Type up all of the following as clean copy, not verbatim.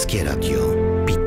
Polskie Radio PiK.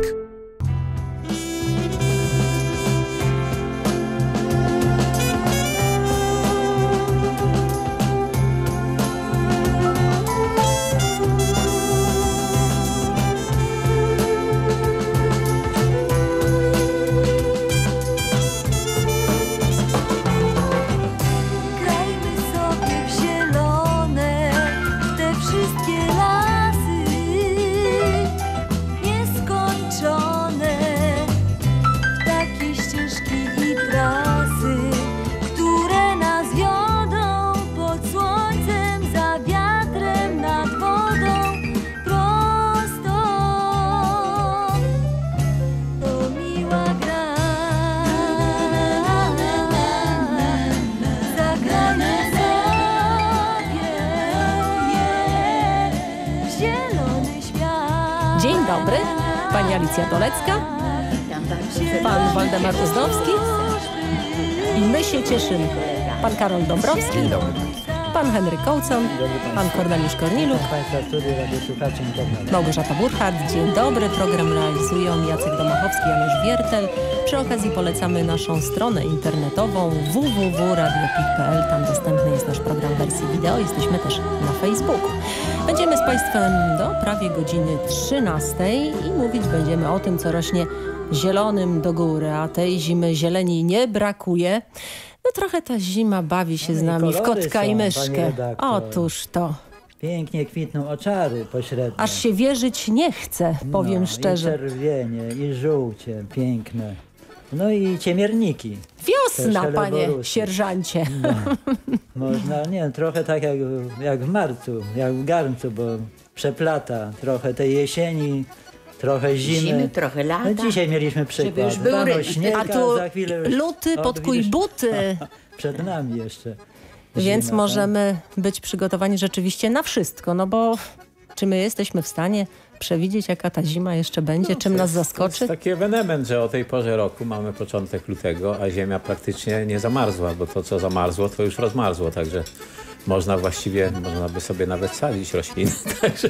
Pan Waldemar Uzdowski i my się cieszymy. Pan Karol Dąbrowski, pan Henryk Ołcon, pan Korneliusz Korniluk, Małgorzata Burhard. Dzień dobry. Program realizują Jacek Domachowski, Janusz Wiertel. Przy okazji polecamy naszą stronę internetową www.radiopik.pl. Tam dostępny jest nasz program w wersji wideo. Jesteśmy też na Facebooku. Będziemy z Państwem do prawie godziny 13 i mówić będziemy o tym, co rośnie zielonym do góry, a tej zimy zieleni nie brakuje. No trochę ta zima bawi się z nami w kotka i myszkę. Otóż to. Pięknie kwitną oczary pośrednie. Aż się wierzyć nie chce, powiem szczerze. I czerwienie, i żółcie piękne. No i ciemierniki. Wiosna, panie sierżancie. No. Można, nie, trochę tak jak w marcu, jak w garncu, bo przeplata trochę tej jesieni. Trochę zimy, trochę lata. No dzisiaj mieliśmy przykład. Śnieg, a tu za chwilę już luty, podkuj buty. Przed nami jeszcze zima, więc możemy być przygotowani rzeczywiście na wszystko. No bo czy my jesteśmy w stanie przewidzieć, jaka ta zima jeszcze będzie? No, czym nas zaskoczy? To jest taki ewenement, że o tej porze roku mamy początek lutego, a ziemia praktycznie nie zamarzła, bo to, co zamarzło, to już rozmarzło. Także można właściwie, można by sobie nawet sadzić rośliny, także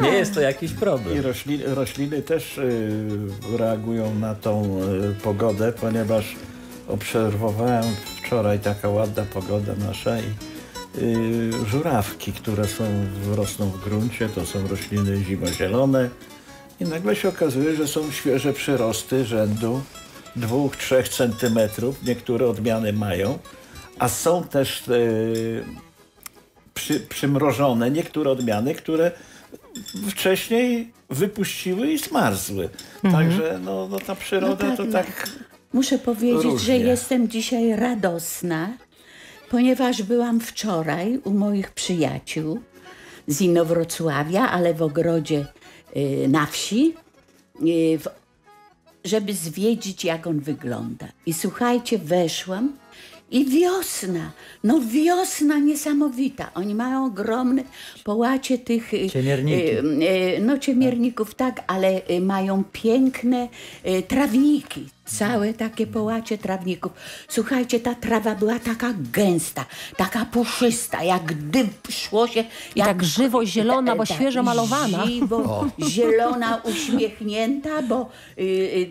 nie jest to jakiś problem. I rośliny też reagują na tą pogodę, ponieważ obserwowałem wczoraj, taka ładna pogoda nasza, i żurawki, które rosną w gruncie, to są rośliny zimozielone, i nagle się okazuje, że są świeże przyrosty rzędu 2-3 centymetrów, niektóre odmiany mają, a są też przymrożone niektóre odmiany, które wcześniej wypuściły i zmarzły. Także no, ta przyroda to tak. Muszę powiedzieć, różnie, że jestem dzisiaj radosna, ponieważ byłam wczoraj u moich przyjaciół z Inowrocławia, ale w ogrodzie na wsi, żeby zwiedzić, jak on wygląda. I słuchajcie, weszłam. I wiosna, no wiosna niesamowita. Oni mają ogromne połacie tych ciemierników, tak, ale mają piękne trawniki. Całe takie połacie trawników. Słuchajcie, ta trawa była taka gęsta, taka puszysta, jak gdy szło się... I tak żywo zielona, bo świeżo malowana. Żywo zielona, uśmiechnięta, bo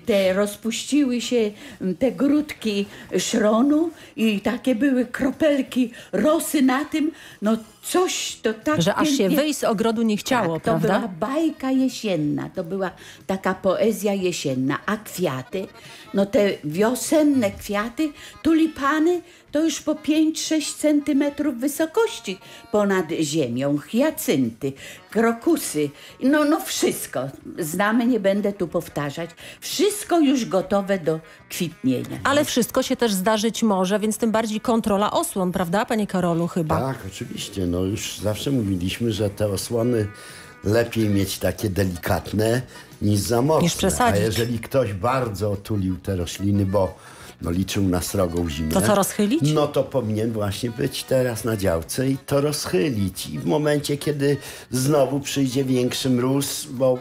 te rozpuściły się te grudki szronu i takie były kropelki rosy na tym. No coś to tak... Że aż się wyjść z ogrodu nie chciało, tak, prawda? To była bajka jesienna, to była taka poezja jesienna, a kwiaty... No te wiosenne kwiaty, tulipany to już po 5-6 centymetrów wysokości ponad ziemią, hiacynty, krokusy, no wszystko. Znamy, nie będę tu powtarzać. Wszystko już gotowe do kwitnienia. Ale wszystko się też zdarzyć może, więc tym bardziej kontrola osłon, prawda, panie Karolu, chyba? Tak, oczywiście. No już zawsze mówiliśmy, że te osłony lepiej mieć takie delikatne niż za mocne. A jeżeli ktoś bardzo otulił te rośliny, bo no, liczył na srogą zimę, to co rozchylić? No to powinien właśnie być teraz na działce i to rozchylić. I w momencie, kiedy znowu przyjdzie większy mróz, bo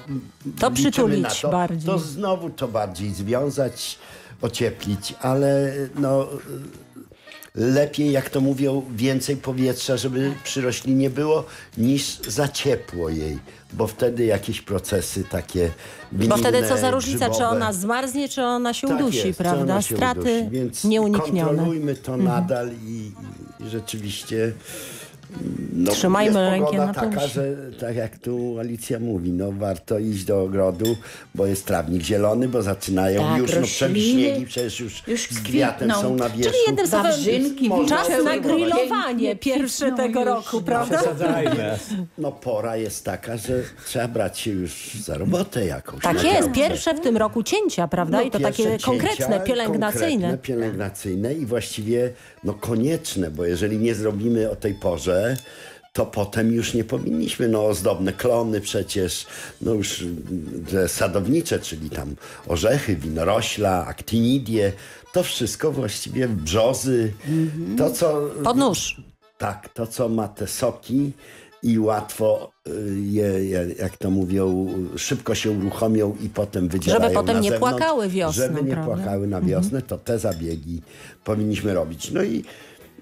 to przytulić na to, bardziej. To znowu to bardziej związać, ocieplić, ale no... lepiej, jak to mówią, więcej powietrza, żeby przy roślinie było, niż za ciepło jej, bo wtedy jakieś procesy takie gminne, bo wtedy co za różnica, grzybowe. Czy ona zmarznie, czy ona się udusi, tak jest, prawda? Się straty udusi, więc nieuniknione. Kontrolujmy to nadal i rzeczywiście... No, trzymajmy rękę na taka, pulsie. Że tak jak tu Alicja mówi, no warto iść do ogrodu, bo jest trawnik zielony, bo zaczynają tak, już rośliny, no przebiśniegi, przecież już z kwiatem są na wierzchu. Czyli jednym słowem czas na grillowanie pierwsze tego roku, prawda? No pora jest taka, że trzeba brać się już za robotę jakąś. Tak jest, pierwsze w tym roku cięcia, prawda? No, i to takie cięcia, konkretne, pielęgnacyjne. Konkretne, pielęgnacyjne i właściwie no konieczne, bo jeżeli nie zrobimy o tej porze, to potem już nie powinniśmy, no ozdobne klony przecież, no już te sadownicze, czyli tam orzechy, winorośla, aktinidie, to wszystko właściwie brzozy, to co... Pod nóż. Tak, to co ma te soki i łatwo je, jak to mówią, szybko się uruchomią i potem wydzielają na zewnątrz. Żeby potem nie płakały wiosną. Żeby nie płakały na wiosnę, to te zabiegi powinniśmy robić. No i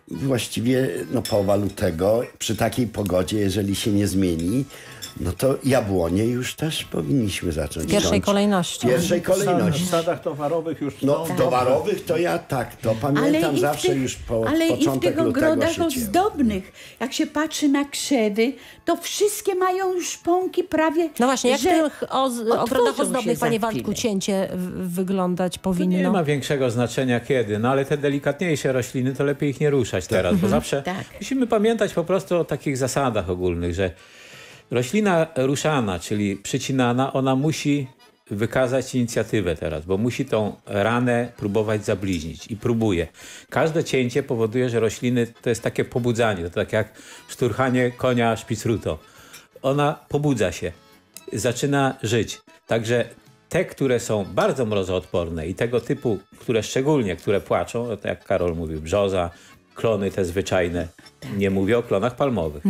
właściwie no, połowa lutego, przy takiej pogodzie, jeżeli się nie zmieni, no to jabłonie już też powinniśmy zacząć. W pierwszej kolejności. W pierwszej kolejności. W sadach towarowych już... No tak. Towarowych to ja tak, to pamiętam zawsze tych, już po ale początek i w tych ogrodach ozdobnych, jak się patrzy na krzewy, to wszystkie mają już szponki prawie... No właśnie, jak w tych ogrodach ozdobnych, panie Waldku, cięcie wyglądać powinno? To nie ma większego znaczenia kiedy, no ale te delikatniejsze rośliny, to lepiej ich nie ruszać teraz, bo zawsze musimy pamiętać po prostu o takich zasadach ogólnych, że roślina ruszana, czyli przycinana, ona musi wykazać inicjatywę teraz, bo musi tą ranę próbować zabliźnić i próbuje. Każde cięcie powoduje, że rośliny to jest takie pobudzanie, to tak jak szturchanie konia szpicruto. Ona pobudza się, zaczyna żyć. Także te, które są bardzo mrozoodporne i tego typu, które szczególnie, które płaczą, to jak Karol mówił, brzoza, klony te zwyczajne, nie mówię o klonach palmowych.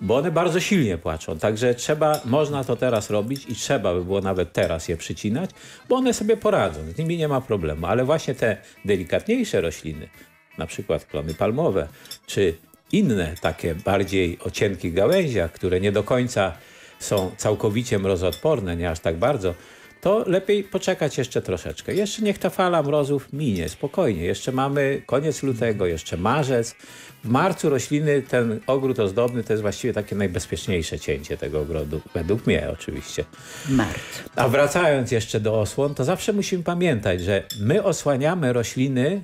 Bo one bardzo silnie płaczą, także trzeba, można to teraz robić i trzeba by było nawet teraz je przycinać, bo one sobie poradzą, z nimi nie ma problemu, ale właśnie te delikatniejsze rośliny, na przykład klony palmowe, czy inne takie bardziej o cienkich gałęziach, które nie do końca są całkowicie mrozoodporne, nie aż tak bardzo, to lepiej poczekać jeszcze troszeczkę. Jeszcze niech ta fala mrozów minie, spokojnie. Jeszcze mamy koniec lutego, jeszcze marzec. W marcu rośliny, ten ogród ozdobny to jest właściwie takie najbezpieczniejsze cięcie tego ogrodu, według mnie oczywiście. A wracając jeszcze do osłon, to zawsze musimy pamiętać, że my osłaniamy rośliny,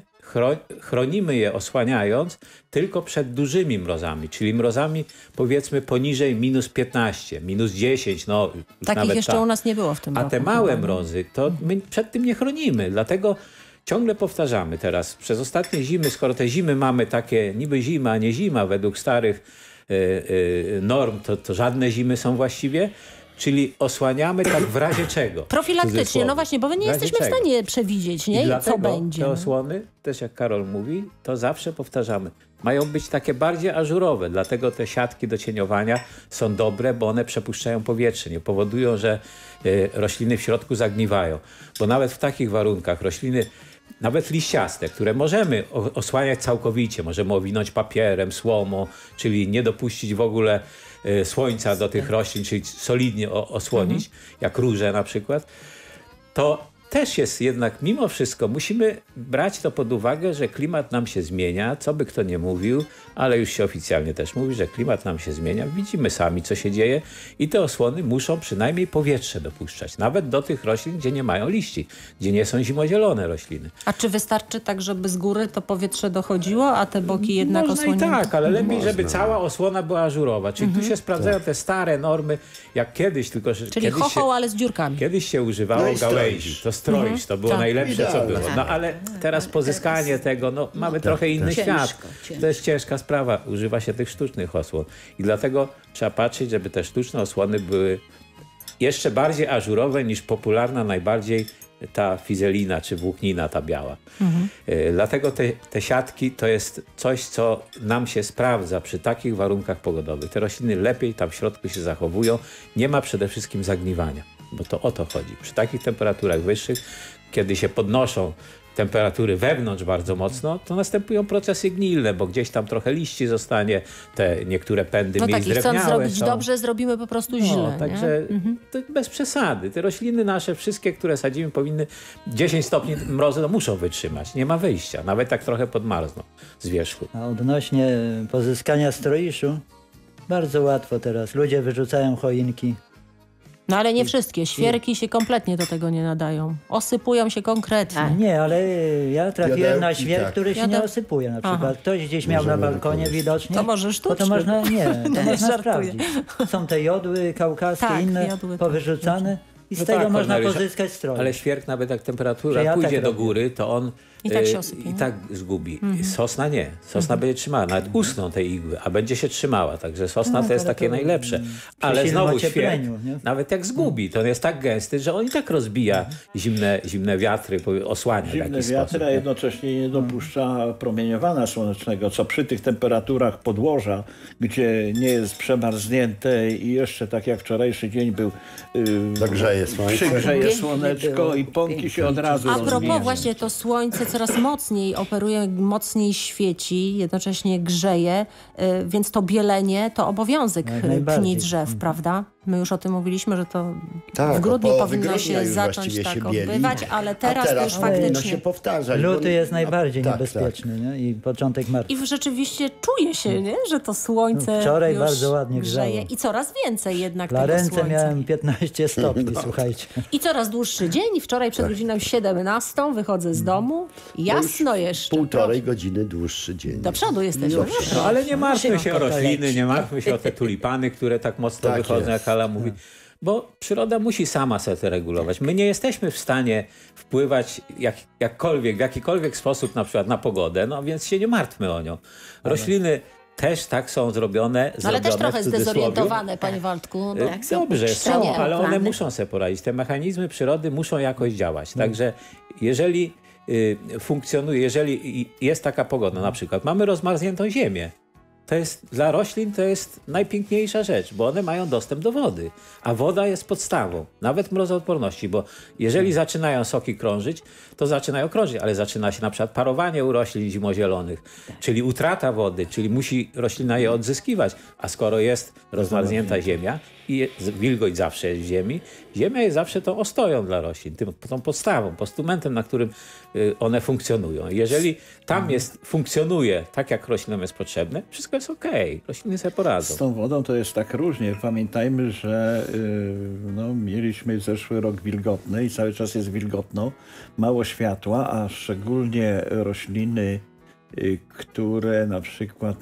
chronimy je osłaniając tylko przed dużymi mrozami, czyli mrozami powiedzmy poniżej -15, -10. No, takich jeszcze u nas nie było w tym roku. A te małe mrozy, to my przed tym nie chronimy, dlatego ciągle powtarzamy teraz, przez ostatnie zimy, skoro te zimy mamy takie niby zima, a nie zima według starych norm, to żadne zimy są właściwie. Czyli osłaniamy tak w razie czego. Profilaktycznie, no właśnie, bo my nie jesteśmy w stanie przewidzieć, nie? I co będzie. Te osłony, też jak Karol mówi, to zawsze powtarzamy, mają być takie bardziej ażurowe, dlatego te siatki do cieniowania są dobre, bo one przepuszczają powietrze, nie powodują, że rośliny w środku zagniwają. Bo nawet w takich warunkach rośliny, nawet liściaste, które możemy osłaniać całkowicie, możemy owinąć papierem, słomą, czyli nie dopuścić w ogóle słońca do tych roślin, czyli solidnie osłonić, jak róże na przykład, to też jest jednak mimo wszystko, musimy brać to pod uwagę, że klimat nam się zmienia, co by kto nie mówił, ale już się oficjalnie też mówi, że klimat nam się zmienia, widzimy sami co się dzieje i te osłony muszą przynajmniej powietrze dopuszczać, nawet do tych roślin, gdzie nie mają liści, gdzie nie są zimozielone rośliny. A czy wystarczy tak, żeby z góry to powietrze dochodziło, a te boki jednak osłonięte? Można i tak, ale lepiej, żeby cała osłona była ażurowa, czyli tu się sprawdzają te stare normy, jak kiedyś, tylko że... Czyli chochoł, ale z dziurkami. Kiedyś się używało gałęzi, to stroić, to było najlepsze, co było. No ale teraz pozyskanie tego, no mamy trochę inny świat. To jest ciężka sprawa. Używa się tych sztucznych osłon. I dlatego trzeba patrzeć, żeby te sztuczne osłony były jeszcze bardziej ażurowe niż popularna najbardziej ta fizelina czy włóknina ta biała. Dlatego te siatki to jest coś, co nam się sprawdza przy takich warunkach pogodowych. Te rośliny lepiej tam w środku się zachowują. Nie ma przede wszystkim zagniwania. Bo to o to chodzi. Przy takich temperaturach wyższych, kiedy się podnoszą temperatury wewnątrz bardzo mocno, to następują procesy gnilne, bo gdzieś tam trochę liści zostanie, te niektóre pędy miejsc drewniałe. Chcąc zrobić dobrze, zrobimy po prostu źle. Także to bez przesady. Te rośliny nasze, wszystkie, które sadzimy, powinny 10 stopni mrozu muszą wytrzymać. Nie ma wyjścia. Nawet tak trochę podmarzną z wierzchu. A odnośnie pozyskania stroiszu, bardzo łatwo teraz. Ludzie wyrzucają choinki. No ale nie wszystkie. Świerki się kompletnie do tego nie nadają. Osypują się konkretnie. Nie, ale ja trafiłem na świerk, który się nie osypuje. Na przykład ktoś gdzieś miał na balkonie widocznie. To może sztuczne. To można sprawdzić. Są te jodły kaukaskie, inne powyrzucane. I z tego można pozyskać stroj. Ale świerk, nawet jak temperatura pójdzie do góry, to on i tak się osypie, i tak zgubi. Sosna nie. Sosna będzie trzymała. Nawet usną tej igły, a będzie się trzymała. Także sosna to jest takie najlepsze. Ale znowu świerk, nawet jak zgubi, to on jest tak gęsty, że on i tak rozbija zimne wiatry, osłania. Zimne wiatry, a jednocześnie nie dopuszcza promieniowania słonecznego, co przy tych temperaturach podłoża, gdzie nie jest przemarznięte i jeszcze tak jak wczorajszy dzień był, przygrzeje słoneczko i pąki się od razu rozwijają. A propos właśnie to słońce coraz mocniej operuje, mocniej świeci, jednocześnie grzeje, więc to bielenie to obowiązek pni drzew, prawda? My już o tym mówiliśmy, że to w grudniu powinno się zacząć tak odbywać, ale teraz to już faktycznie... No się powtarza. Luty jest najbardziej niebezpieczny, nie? I początek marca. I rzeczywiście czuje się, nie? Że to słońce wczoraj już bardzo ładnie grzeje. I coraz więcej jednak tego słońca. Dla ręce miałem 15 stopni, słuchajcie. I coraz dłuższy dzień. Wczoraj przed godziną 17 wychodzę z domu. Jasno jeszcze. Półtorej godziny dłuższy dzień. Do przodu jesteśmy. No, ale nie martwmy się o rośliny, nie martwmy się o te tulipany, które tak mocno wychodzą, mówi, bo przyroda musi sama sobie regulować. My nie jesteśmy w stanie wpływać w jakikolwiek sposób na przykład na pogodę, no więc się nie martwmy o nią. Rośliny też tak są zrobione. No, ale też trochę zdezorientowane, panie Waldku. No, dobrze, są, ale one muszą sobie poradzić. Te mechanizmy przyrody muszą jakoś działać. Także jeżeli funkcjonuje, jeżeli jest taka pogoda, na przykład mamy rozmarzniętą ziemię, to jest, dla roślin to jest najpiękniejsza rzecz, bo one mają dostęp do wody, a woda jest podstawą, nawet mrozoodporności, bo jeżeli zaczynają soki krążyć, to zaczynają krążyć, ale zaczyna się na przykład parowanie u roślin zimozielonych, czyli utrata wody, czyli musi roślina je odzyskiwać, a skoro jest rozmarznięta ziemia i wilgoć zawsze jest w ziemi, ziemia jest zawsze tą ostoją dla roślin, tą podstawą, postumentem, na którym one funkcjonują. Jeżeli tam funkcjonuje tak, jak roślinom jest potrzebne, wszystko jest okej. Rośliny sobie poradzą. Z tą wodą to jest tak różnie. Pamiętajmy, że mieliśmy zeszły rok wilgotny i cały czas jest wilgotno. Mało światła, a szczególnie rośliny, które na przykład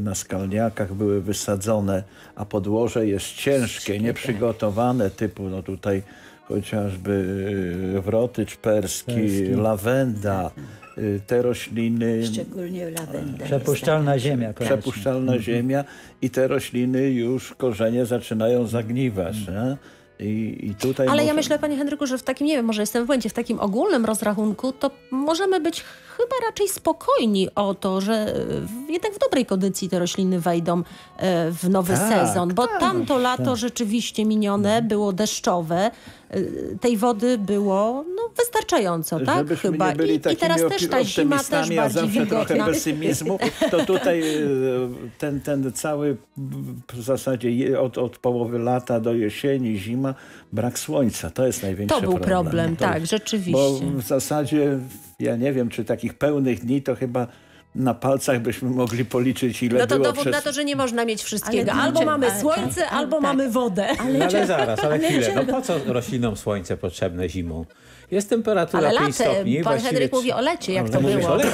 na skalniakach były wysadzone, a podłoże jest ciężkie, nieprzygotowane, typu tutaj chociażby wrotycz perski, lawenda, te rośliny... Szczególnie lawenda. Przepuszczalna ziemia. Przepuszczalna ziemia i te rośliny już korzenie zaczynają zagniwać. Nie? I tutaj ale ja myślę, panie Henryku, że w takim, nie wiem, może jestem w błędzie, w takim ogólnym rozrachunku to możemy być chyba raczej spokojni o to, że jednak w dobrej kondycji te rośliny wejdą w nowy sezon, bo tamto lato rzeczywiście minione było deszczowe, tej wody było wystarczająco, tak? Chyba. I teraz też ta zima też bardziej wilgotna. Pesymizmu, to tutaj ten cały w zasadzie od połowy lata do jesieni, zima, brak słońca. To jest największy problem. To był problem, tak, rzeczywiście. Bo w zasadzie ja nie wiem, czy takich pełnych dni to chyba na palcach byśmy mogli policzyć, ile było. No to było dowód na to, że nie można mieć wszystkiego. Albo mamy słońce, albo mamy wodę. Ale chwilę. No po co roślinom słońce potrzebne zimą? Jest temperatura 5 stopni. Pan Henryk mówi o lecie, jak to było. O lecie,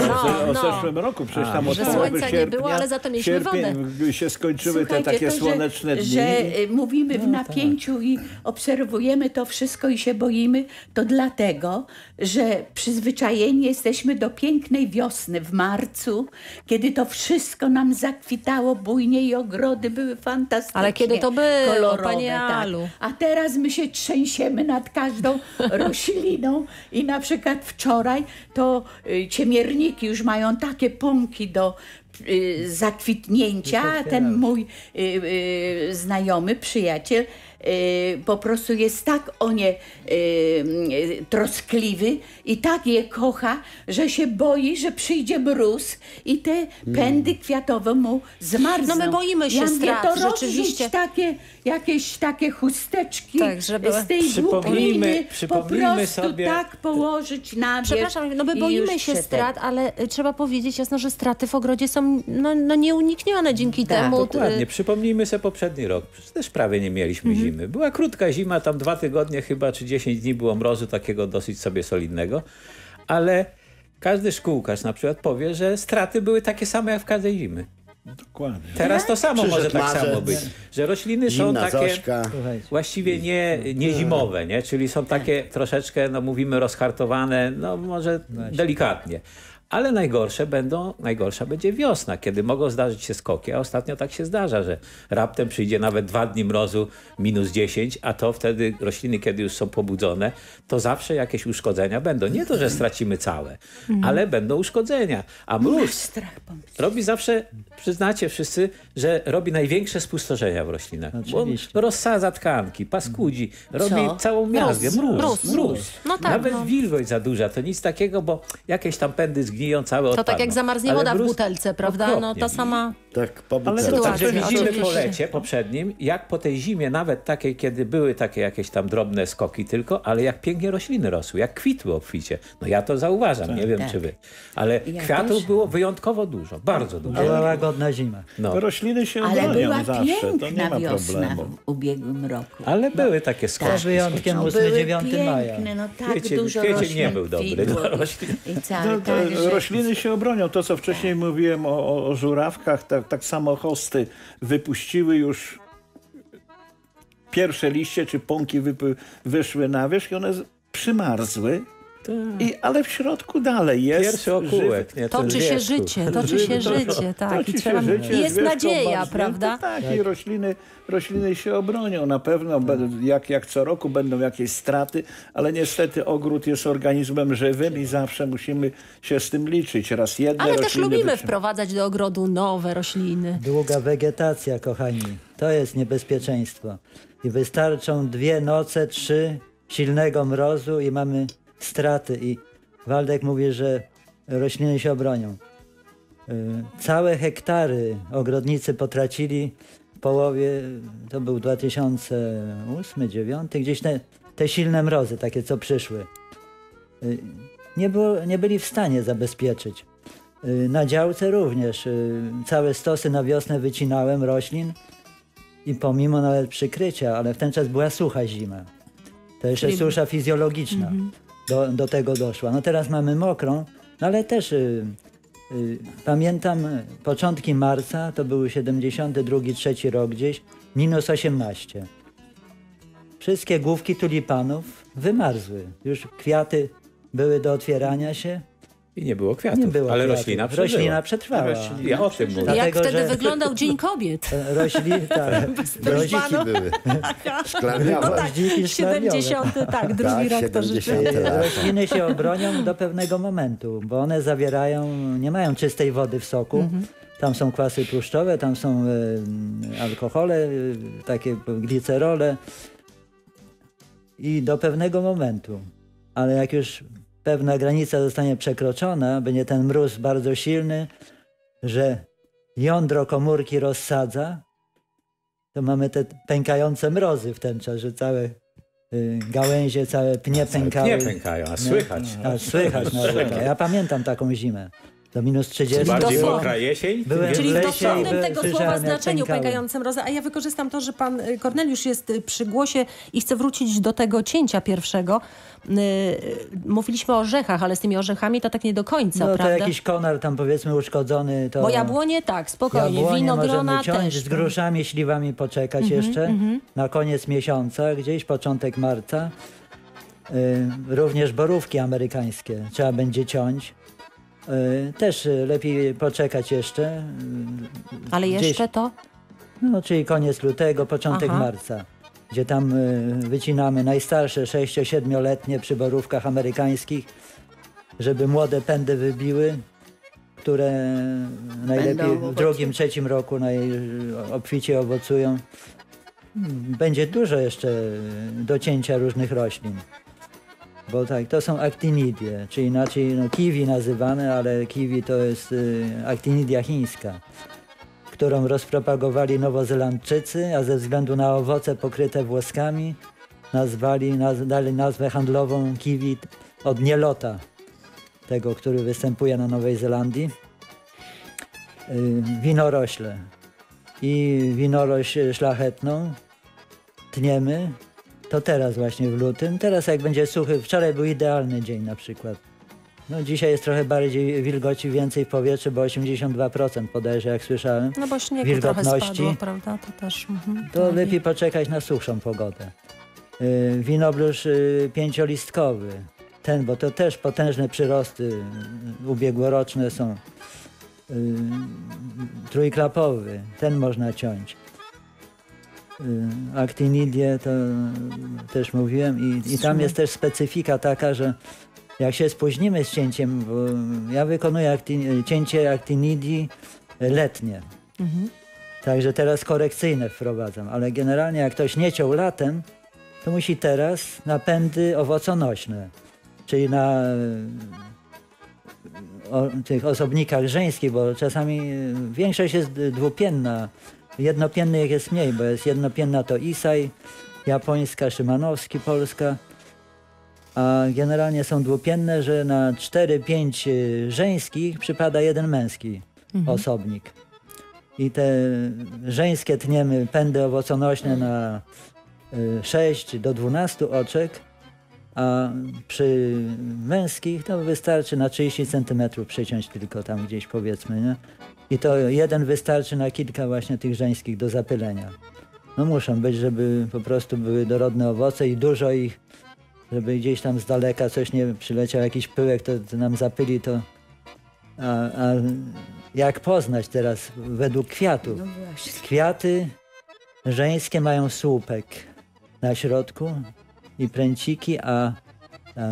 o zeszłym roku przecież tam od słońca nie było, ale za to mieliśmy wodę. Się skończyły te takie słoneczne dni. Że mówimy w napięciu i obserwujemy to wszystko i się boimy, to dlatego, że przyzwyczajeni jesteśmy do pięknej wiosny w marcu, kiedy to wszystko nam zakwitało bujnie i ogrody były fantastyczne. Ale kiedy to było, kolorowe, panie Alu. A teraz my się trzęsiemy nad każdą rośliną. I na przykład wczoraj to ciemierniki już mają takie pąki do zakwitnięcia ten mój znajomy, przyjaciel po prostu jest tak o nie troskliwy i tak je kocha, że się boi, że przyjdzie mróz i te pędy kwiatowe mu zmarzną. No my boimy się strat, rzeczywiście. Takie, jakieś takie chusteczki tak, żeby... z tej włókniny po prostu sobie... tak położyć na bierz. Przepraszam, no my boimy się strat, ale trzeba powiedzieć jasno, że straty w ogrodzie są no nieuniknione dzięki temu. Dokładnie. Przypomnijmy sobie poprzedni rok. Przecież też prawie nie mieliśmy zimy. Była krótka zima, tam 2 tygodnie chyba, czy 10 dni było mrozu takiego dosyć sobie solidnego, ale każdy szkółkarz na przykład powie, że straty były takie same jak w każdej zimy. Dokładnie. Teraz to samo może tak samo być, że rośliny są takie właściwie nie zimowe, nie? Czyli są takie troszeczkę, no mówimy, rozhartowane, no może delikatnie. Ale najgorsza będzie wiosna, kiedy mogą zdarzyć się skoki, a ostatnio tak się zdarza, że raptem przyjdzie nawet 2 dni mrozu -10, a to wtedy rośliny, kiedy już są pobudzone, to zawsze jakieś uszkodzenia będą. Nie to, że stracimy całe, ale będą uszkodzenia. A mróz robi zawsze, przyznacie wszyscy, że robi największe spustoszenia w roślinach. Oczywiście. Bo rozsadza tkanki, paskudzi, robi całą miazgę. Mróz. No tak, nawet wilgoć za duża, to nic takiego, bo jakieś tam pędy zginą. To tak jak zamarznie woda w butelce, prawda? No ta sama sytuacja. Także widzimy po lecie poprzednim, jak po tej zimie, nawet takiej, kiedy były takie jakieś tam drobne skoki tylko, ale jak pięknie rośliny rosły, jak kwitły obficie. No ja to zauważam, tak, nie wiem czy wy. Ale ja kwiatów było wyjątkowo dużo, bardzo dużo. Była łagodna zima. No. Rośliny się bronią zawsze, to nie ma problemu. W ubiegłym roku. Ale były takie skoki. Z wyjątkiem 8-9 maja. No tak, kwiecień nie był dobry dla roślin. Rośliny się obronią. To, co wcześniej mówiłem o żurawkach, tak samo hosty wypuściły już pierwsze liście, czy pąki wyszły na wierzch i one przymarzły. Ale w środku dalej jest... Pierwszy okółek. Toczy się życie, tak. Jest nadzieja, prawda? Tak, i rośliny się obronią. Na pewno, jak co roku, będą jakieś straty, ale niestety ogród jest organizmem żywym i zawsze musimy się z tym liczyć. Ale też lubimy wprowadzać do ogrodu nowe rośliny. Długa wegetacja, kochani. To jest niebezpieczeństwo. I wystarczą 2 noce, 3 silnego mrozu i mamy... straty i Waldek mówi, że rośliny się obronią. Całe hektary ogrodnicy potracili w połowie, to był 2008-2009, gdzieś te silne mrozy takie, co przyszły. Nie byli w stanie zabezpieczyć. Na działce również całe stosy na wiosnę wycinałem roślin i pomimo nawet przykrycia, ale w ten czas była sucha zima. To jeszcze susza fizjologiczna. Do tego doszła. No teraz mamy mokrą, no ale też pamiętam początki marca, to był 72-3 rok gdzieś, -18. Wszystkie główki tulipanów wymarzły. Już kwiaty były do otwierania się. I nie było kwiatów, ale roślina przetrwała. Ja o tym mówię. Jak wtedy wyglądał Dzień Kobiet? Rośliny były. Szklaniawe. No tak, 70, tak, drugi rok to rzeczywiście. Rośliny się obronią do pewnego momentu, bo one nie mają czystej wody w soku. Tam są kwasy tłuszczowe, tam są alkohole, takie glicerole. I do pewnego momentu, ale jak już pewna granica zostanie przekroczona, będzie ten mróz bardzo silny, że jądro komórki rozsadza, to mamy te pękające mrozy w ten czas, że całe gałęzie, całe pnie pękały. Nie pękają, a słychać. A słychać. Ja pamiętam taką zimę. Do -30. Bardziej mokra jesień? Czyli w dosłownym tego słowa znaczeniu pękającym mrozy. A ja wykorzystam to, że pan Korneliusz jest przy głosie i chcę wrócić do tego cięcia pierwszego. Mówiliśmy o orzechach, ale z tymi orzechami to tak nie do końca, prawda? No to jakiś konar tam powiedzmy uszkodzony. Bo jabłonie tak, spokojnie, winogrona wyciąć, też. Z gruszami, śliwami poczekać jeszcze na koniec miesiąca, gdzieś początek marca. Również borówki amerykańskie trzeba będzie ciąć. Też lepiej poczekać jeszcze. Ale jeszcze to? No, czyli koniec lutego, początek marca, gdzie tam wycinamy najstarsze 6-7-letnie przy borówkach amerykańskich, żeby młode pędy wybiły. które najlepiej w drugim, trzecim roku obficie owocują. Będzie dużo jeszcze do cięcia różnych roślin. Bo tak, to są actinidie, czy inaczej kiwi nazywane, ale kiwi to jest actinidia chińska, którą rozpropagowali Nowozelandczycy, a ze względu na owoce pokryte włoskami dali nazwę handlową kiwi od nielota, tego, który występuje na Nowej Zelandii. Winorośle i winorośl szlachetną tniemy. To teraz właśnie w lutym, teraz jak będzie suchy, wczoraj był idealny dzień na przykład. No dzisiaj jest trochę bardziej wilgoci, więcej w powietrzu, bo 82% podajże, jak słyszałem. No bo śnieg trochę spadło, prawda? To też. To lepiej poczekać na suchszą pogodę. Winobluż pięciolistkowy, bo to też potężne przyrosty ubiegłoroczne są. Trójklapowy, ten można ciąć. Actinidię to też mówiłem i tam jest też specyfika taka, że jak się spóźnimy z cięciem, bo ja wykonuję cięcie actinidii letnie, także teraz korekcyjne wprowadzam, ale generalnie jak ktoś nie ciął latem, to musi teraz napędy owoconośne, czyli na tych osobnikach żeńskich, bo czasami większość jest dwupienna. Jednopiennych jest mniej, bo jest jednopienna to Isaj, japońska, Szymanowski, polska. A generalnie są dwupienne, że na 4-5 żeńskich przypada jeden męski osobnik. I te żeńskie tniemy pędy owoconośne na 6 do 12 oczek, a przy męskich to wystarczy na 30 cm przyciąć tylko tam gdzieś, powiedzmy, nie? I to jeden wystarczy na kilka właśnie tych żeńskich do zapylenia. No muszą być, żeby po prostu były dorodne owoce i dużo ich, żeby gdzieś tam z daleka coś nie przyleciał, jakiś pyłek, to nam zapyli to. A jak poznać teraz według kwiatów? No kwiaty żeńskie mają słupek na środku i pręciki, a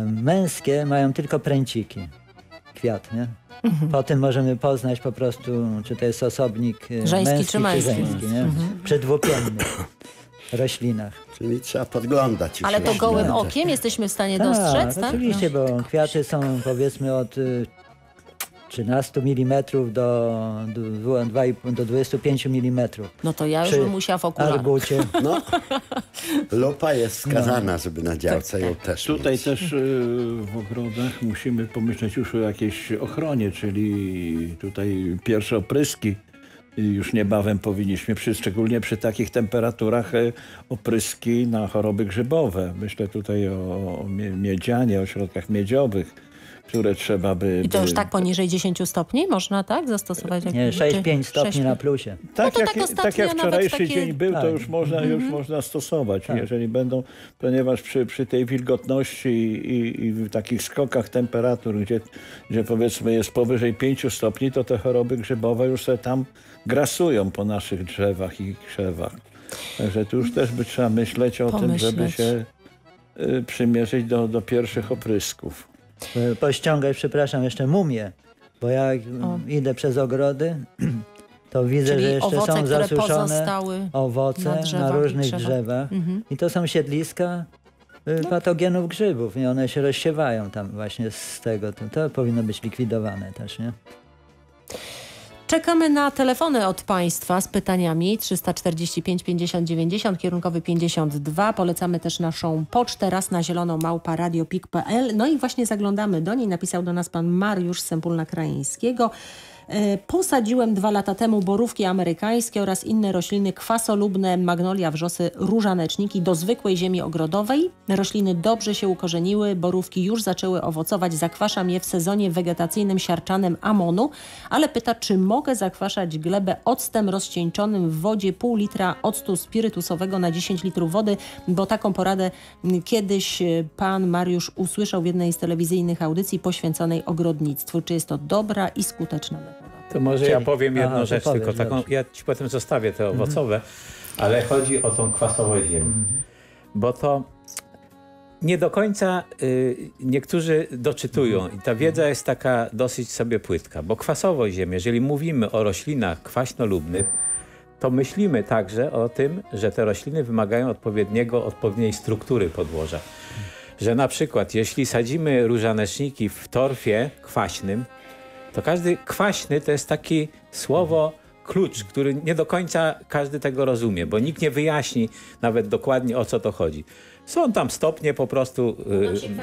męskie mają tylko pręciki. Kwiat, nie? Po tym możemy poznać po prostu, czy to jest osobnik żeński, męski, czy żeński. Nie? Przy dwupiennych roślinach. Czyli trzeba podglądać. Ale to gołym okiem jesteśmy w stanie dostrzec, tak? Oczywiście, bo kwiaty są powiedzmy od 13 mm do 25 mm. No to ja już bym musiała w okularach. No, lupa jest wskazana, żeby na działce ją też mieć. Też w ogrodach musimy pomyśleć już o jakiejś ochronie, czyli tutaj pierwsze opryski. Już niebawem powinniśmy, szczególnie przy takich temperaturach, opryski na choroby grzybowe. Myślę tutaj o miedzianie, o środkach miedziowych, które trzeba by... I to już tak poniżej 10 stopni można, tak, zastosować? Nie, 6-5 stopni na plusie. Tak, no tak jak wczorajszy dzień był, to już można, już można stosować, jeżeli będą, ponieważ przy tej wilgotności i w takich skokach temperatur, gdzie powiedzmy jest powyżej 5 stopni, to te choroby grzybowe już sobie tam grasują po naszych drzewach i krzewach. Także tu już też by trzeba myśleć o tym, żeby się przymierzyć do pierwszych oprysków. Pościągać, przepraszam, jeszcze mumię, bo jak idę przez ogrody, to widzę, czyli że jeszcze owoce, są zasuszone owoce na różnych drzewach. I to są siedliska patogenów grzybów i one się rozsiewają tam właśnie z tego. To powinno być likwidowane też, nie? Czekamy na telefony od Państwa z pytaniami 345 50 90, kierunkowy 52. Polecamy też naszą pocztę raz@radiopik.pl. No i właśnie zaglądamy do niej. Napisał do nas pan Mariusz Sempulna-Krainskiego. Posadziłem 2 lata temu borówki amerykańskie oraz inne rośliny kwasolubne, magnolia, wrzosy, różaneczniki do zwykłej ziemi ogrodowej. Rośliny dobrze się ukorzeniły, borówki już zaczęły owocować. Zakwaszam je w sezonie wegetacyjnym siarczanem amonu, ale pyta, czy mogę zakwaszać glebę octem rozcieńczonym w wodzie, pół litra octu spirytusowego na 10 litrów wody, bo taką poradę kiedyś pan Mariusz usłyszał w jednej z telewizyjnych audycji poświęconej ogrodnictwu. Czy jest to dobra i skuteczna metoda? To może ja powiem jedną rzecz, tylko taką, ja ci potem zostawię te owocowe, ale chodzi o tą kwasową ziemię, bo to nie do końca niektórzy doczytują i ta wiedza jest taka dosyć sobie płytka, bo kwasowo ziemię, jeżeli mówimy o roślinach kwaśnolubnych, to myślimy także o tym, że te rośliny wymagają odpowiedniej struktury podłoża. Że na przykład jeśli sadzimy różaneczniki w torfie kwaśnym, to każdy kwaśny to jest takie słowo klucz, który nie do końca każdy tego rozumie, bo nikt nie wyjaśni nawet dokładnie, o co to chodzi. Są tam stopnie po prostu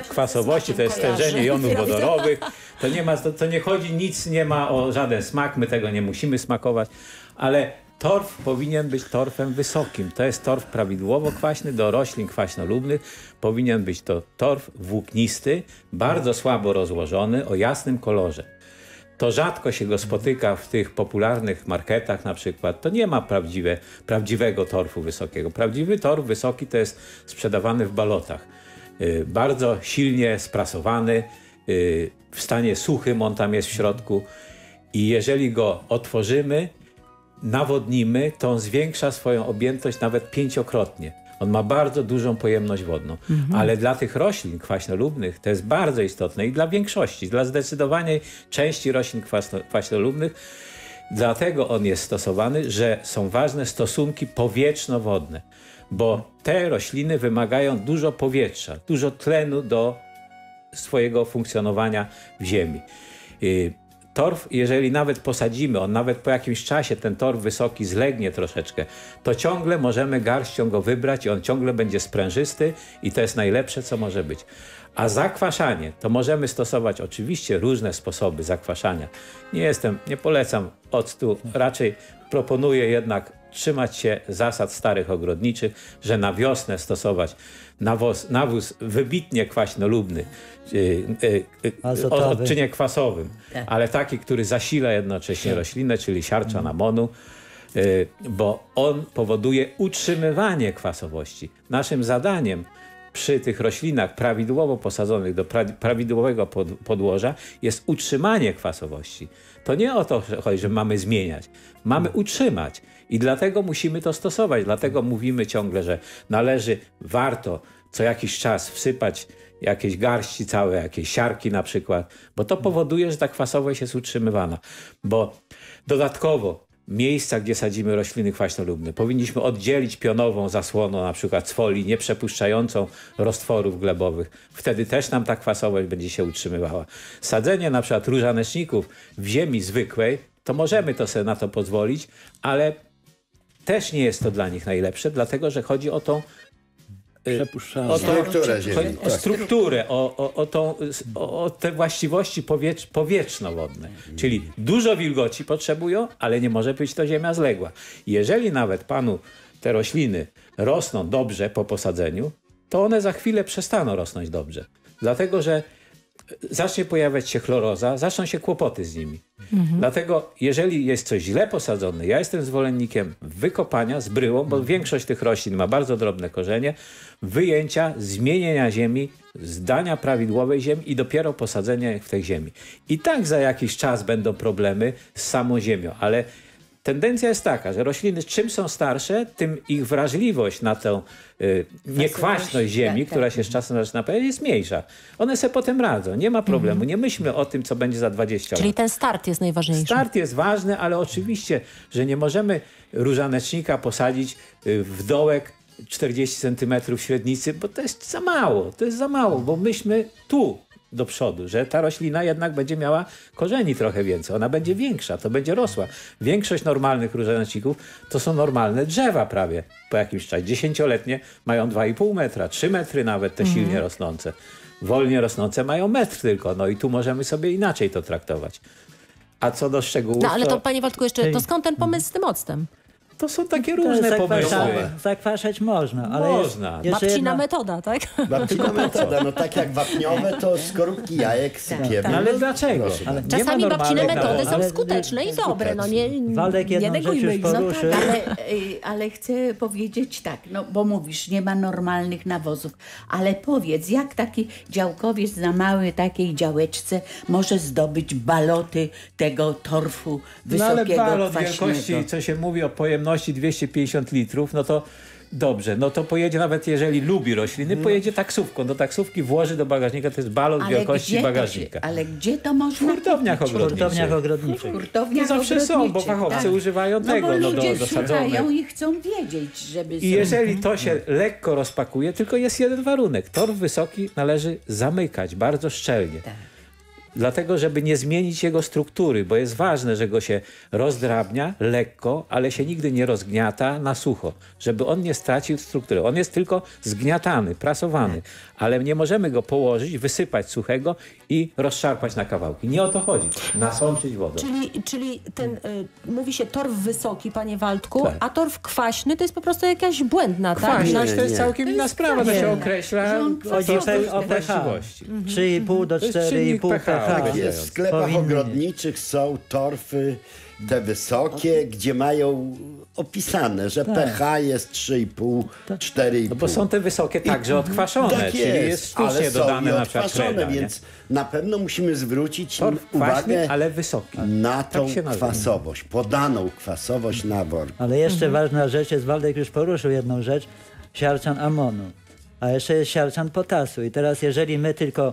kwasowości, to jest stężenie jonów wodorowych, to nie chodzi, nic nie ma o żaden smak, my tego nie musimy smakować, ale torf powinien być torfem wysokim. To jest torf prawidłowo kwaśny, do roślin kwaśnolubnych powinien być to torf włóknisty, bardzo słabo rozłożony, o jasnym kolorze. To rzadko się go spotyka w tych popularnych marketach na przykład. To nie ma prawdziwego torfu wysokiego. Prawdziwy torf wysoki to jest sprzedawany w balotach. Bardzo silnie sprasowany, w stanie suchym on tam jest w środku. I jeżeli go otworzymy, nawodnimy, to on zwiększa swoją objętość nawet 5-krotnie. On ma bardzo dużą pojemność wodną, ale dla tych roślin kwaśnolubnych to jest bardzo istotne i dla większości, dla zdecydowanej części roślin kwaśnolubnych. Dlatego on jest stosowany, że są ważne stosunki powietrzno-wodne, bo te rośliny wymagają dużo powietrza, dużo tlenu do swojego funkcjonowania w ziemi. Torf, jeżeli nawet posadzimy, on nawet po jakimś czasie, ten torf wysoki zlegnie troszeczkę, to ciągle możemy garścią go wybrać i on ciągle będzie sprężysty i to jest najlepsze, co może być. A zakwaszanie, to możemy stosować oczywiście różne sposoby zakwaszania. Nie polecam octu, raczej proponuję jednak trzymać się zasad starych ogrodniczych, że na wiosnę stosować nawóz wybitnie kwaśnolubny, o odczynie kwasowym, ale taki, który zasila jednocześnie roślinę, czyli siarcza namonu, bo on powoduje utrzymywanie kwasowości. Naszym zadaniem przy tych roślinach prawidłowo posadzonych do prawidłowego podłoża jest utrzymanie kwasowości. To nie o to chodzi, że mamy zmieniać. Mamy utrzymać i dlatego musimy to stosować. Dlatego mówimy ciągle, że warto co jakiś czas wsypać jakieś garści całe, jakieś siarki na przykład, bo to powoduje, że ta kwasowość jest utrzymywana. Bo dodatkowo miejsca, gdzie sadzimy rośliny kwaśnolubne, powinniśmy oddzielić pionową zasłoną na przykład z folii, nie przepuszczającą roztworów glebowych. Wtedy też nam ta kwasowość będzie się utrzymywała. Sadzenie na przykład różaneczników w ziemi zwykłej, to możemy to sobie na to pozwolić, ale też nie jest to dla nich najlepsze, dlatego że chodzi o tą strukturę, o te właściwości powietrzno-wodne. Czyli dużo wilgoci potrzebują, ale nie może być to ziemia zległa. Jeżeli nawet panu te rośliny rosną dobrze po posadzeniu, to one za chwilę przestaną rosnąć dobrze. Dlatego, że zacznie pojawiać się chloroza, zaczną się kłopoty z nimi. Dlatego jeżeli jest coś źle posadzone, ja jestem zwolennikiem wykopania z bryłą, bo większość tych roślin ma bardzo drobne korzenie, wyjęcia, zmienienia ziemi, zdania prawidłowej ziemi i dopiero posadzenia w tej ziemi. I tak za jakiś czas będą problemy z samą ziemią, ale tendencja jest taka, że rośliny czym są starsze, tym ich wrażliwość na tę niekwaśność ziemi, która się z czasem zaczyna pojawiać, jest mniejsza. One se potem radzą, nie ma problemu. Nie myślmy o tym, co będzie za 20 lat. Czyli ten start jest najważniejszy. Start jest ważny, ale oczywiście, że nie możemy różanecznika posadzić w dołek 40 cm średnicy, bo to jest za mało. To jest za mało, bo myśmy tu do przodu, że ta roślina jednak będzie miała korzeni trochę więcej. Ona będzie większa, to będzie rosła. Większość normalnych różaneczników to są normalne drzewa prawie po jakimś czasie. 10-letnie mają 2,5 metra, 3 metry nawet te silnie rosnące. Wolnie rosnące mają metr tylko. No i tu możemy sobie inaczej to traktować. A co do szczegółów... No ale to panie Waldku jeszcze, to skąd ten pomysł z tym octem? To są takie różne pomysły. Zakwaszać można, ale babcina metoda, tak? Babcina metoda, no tak jak wapniowe, to skorupki jajek sypiemy. Tak. Ale dlaczego? Ale czasami babcine metody są skuteczne i dobre. No nie negujmy ich. Ale chcę powiedzieć tak, no bo mówisz, nie ma normalnych nawozów, ale powiedz, jak taki działkowiec na małej takiej działeczce może zdobyć baloty tego torfu wysokiego, kwaśnego? No ale balot wielkości, co się mówi o pojemności 250 litrów, no to Dobrze, no to pojedzie, nawet jeżeli lubi rośliny, pojedzie taksówką. Do taksówki włoży do bagażnika, to jest balon wielkości bagażnika. Ale gdzie to można? W hurtowniach ogrodniczych. Hurtowniach ogrodniczych. Zawsze są, bo fachowcy używają tego do sadzonek. I chcą wiedzieć, żeby... I jeżeli to się lekko rozpakuje, tylko jest jeden warunek. Tor wysoki należy zamykać bardzo szczelnie. Tak. Dlatego, żeby nie zmienić jego struktury, bo jest ważne, że go się rozdrabnia lekko, ale się nigdy nie rozgniata na sucho, żeby on nie stracił struktury. On jest tylko zgniatany, prasowany, ale nie możemy go położyć, wysypać suchego i rozszarpać na kawałki. Nie o to chodzi. Nasączyć wodą. Czyli ten, mówi się torf wysoki, panie Waldku, tak. A torf kwaśny to jest po prostu jakaś błędna, tak? Kwaśność to jest całkiem inna sprawa, to się określa o właściwości. 3,5 do 4,5 pH. Tak jest. W sklepach ogrodniczych są torfy te wysokie, gdzie mają opisane, że pH jest 3,5, 4,5. No bo są te wysokie także odkwaszone, tak jest, czyli jest sztucznie dodane na przykład kreda, więc na pewno musimy zwrócić uwagę na tą kwasowość, podaną kwasowość na worku. Ale jeszcze ważna rzecz jest, Waldek już poruszył jedną rzecz, siarczan amonu, a jeszcze jest siarczan potasu i teraz jeżeli my tylko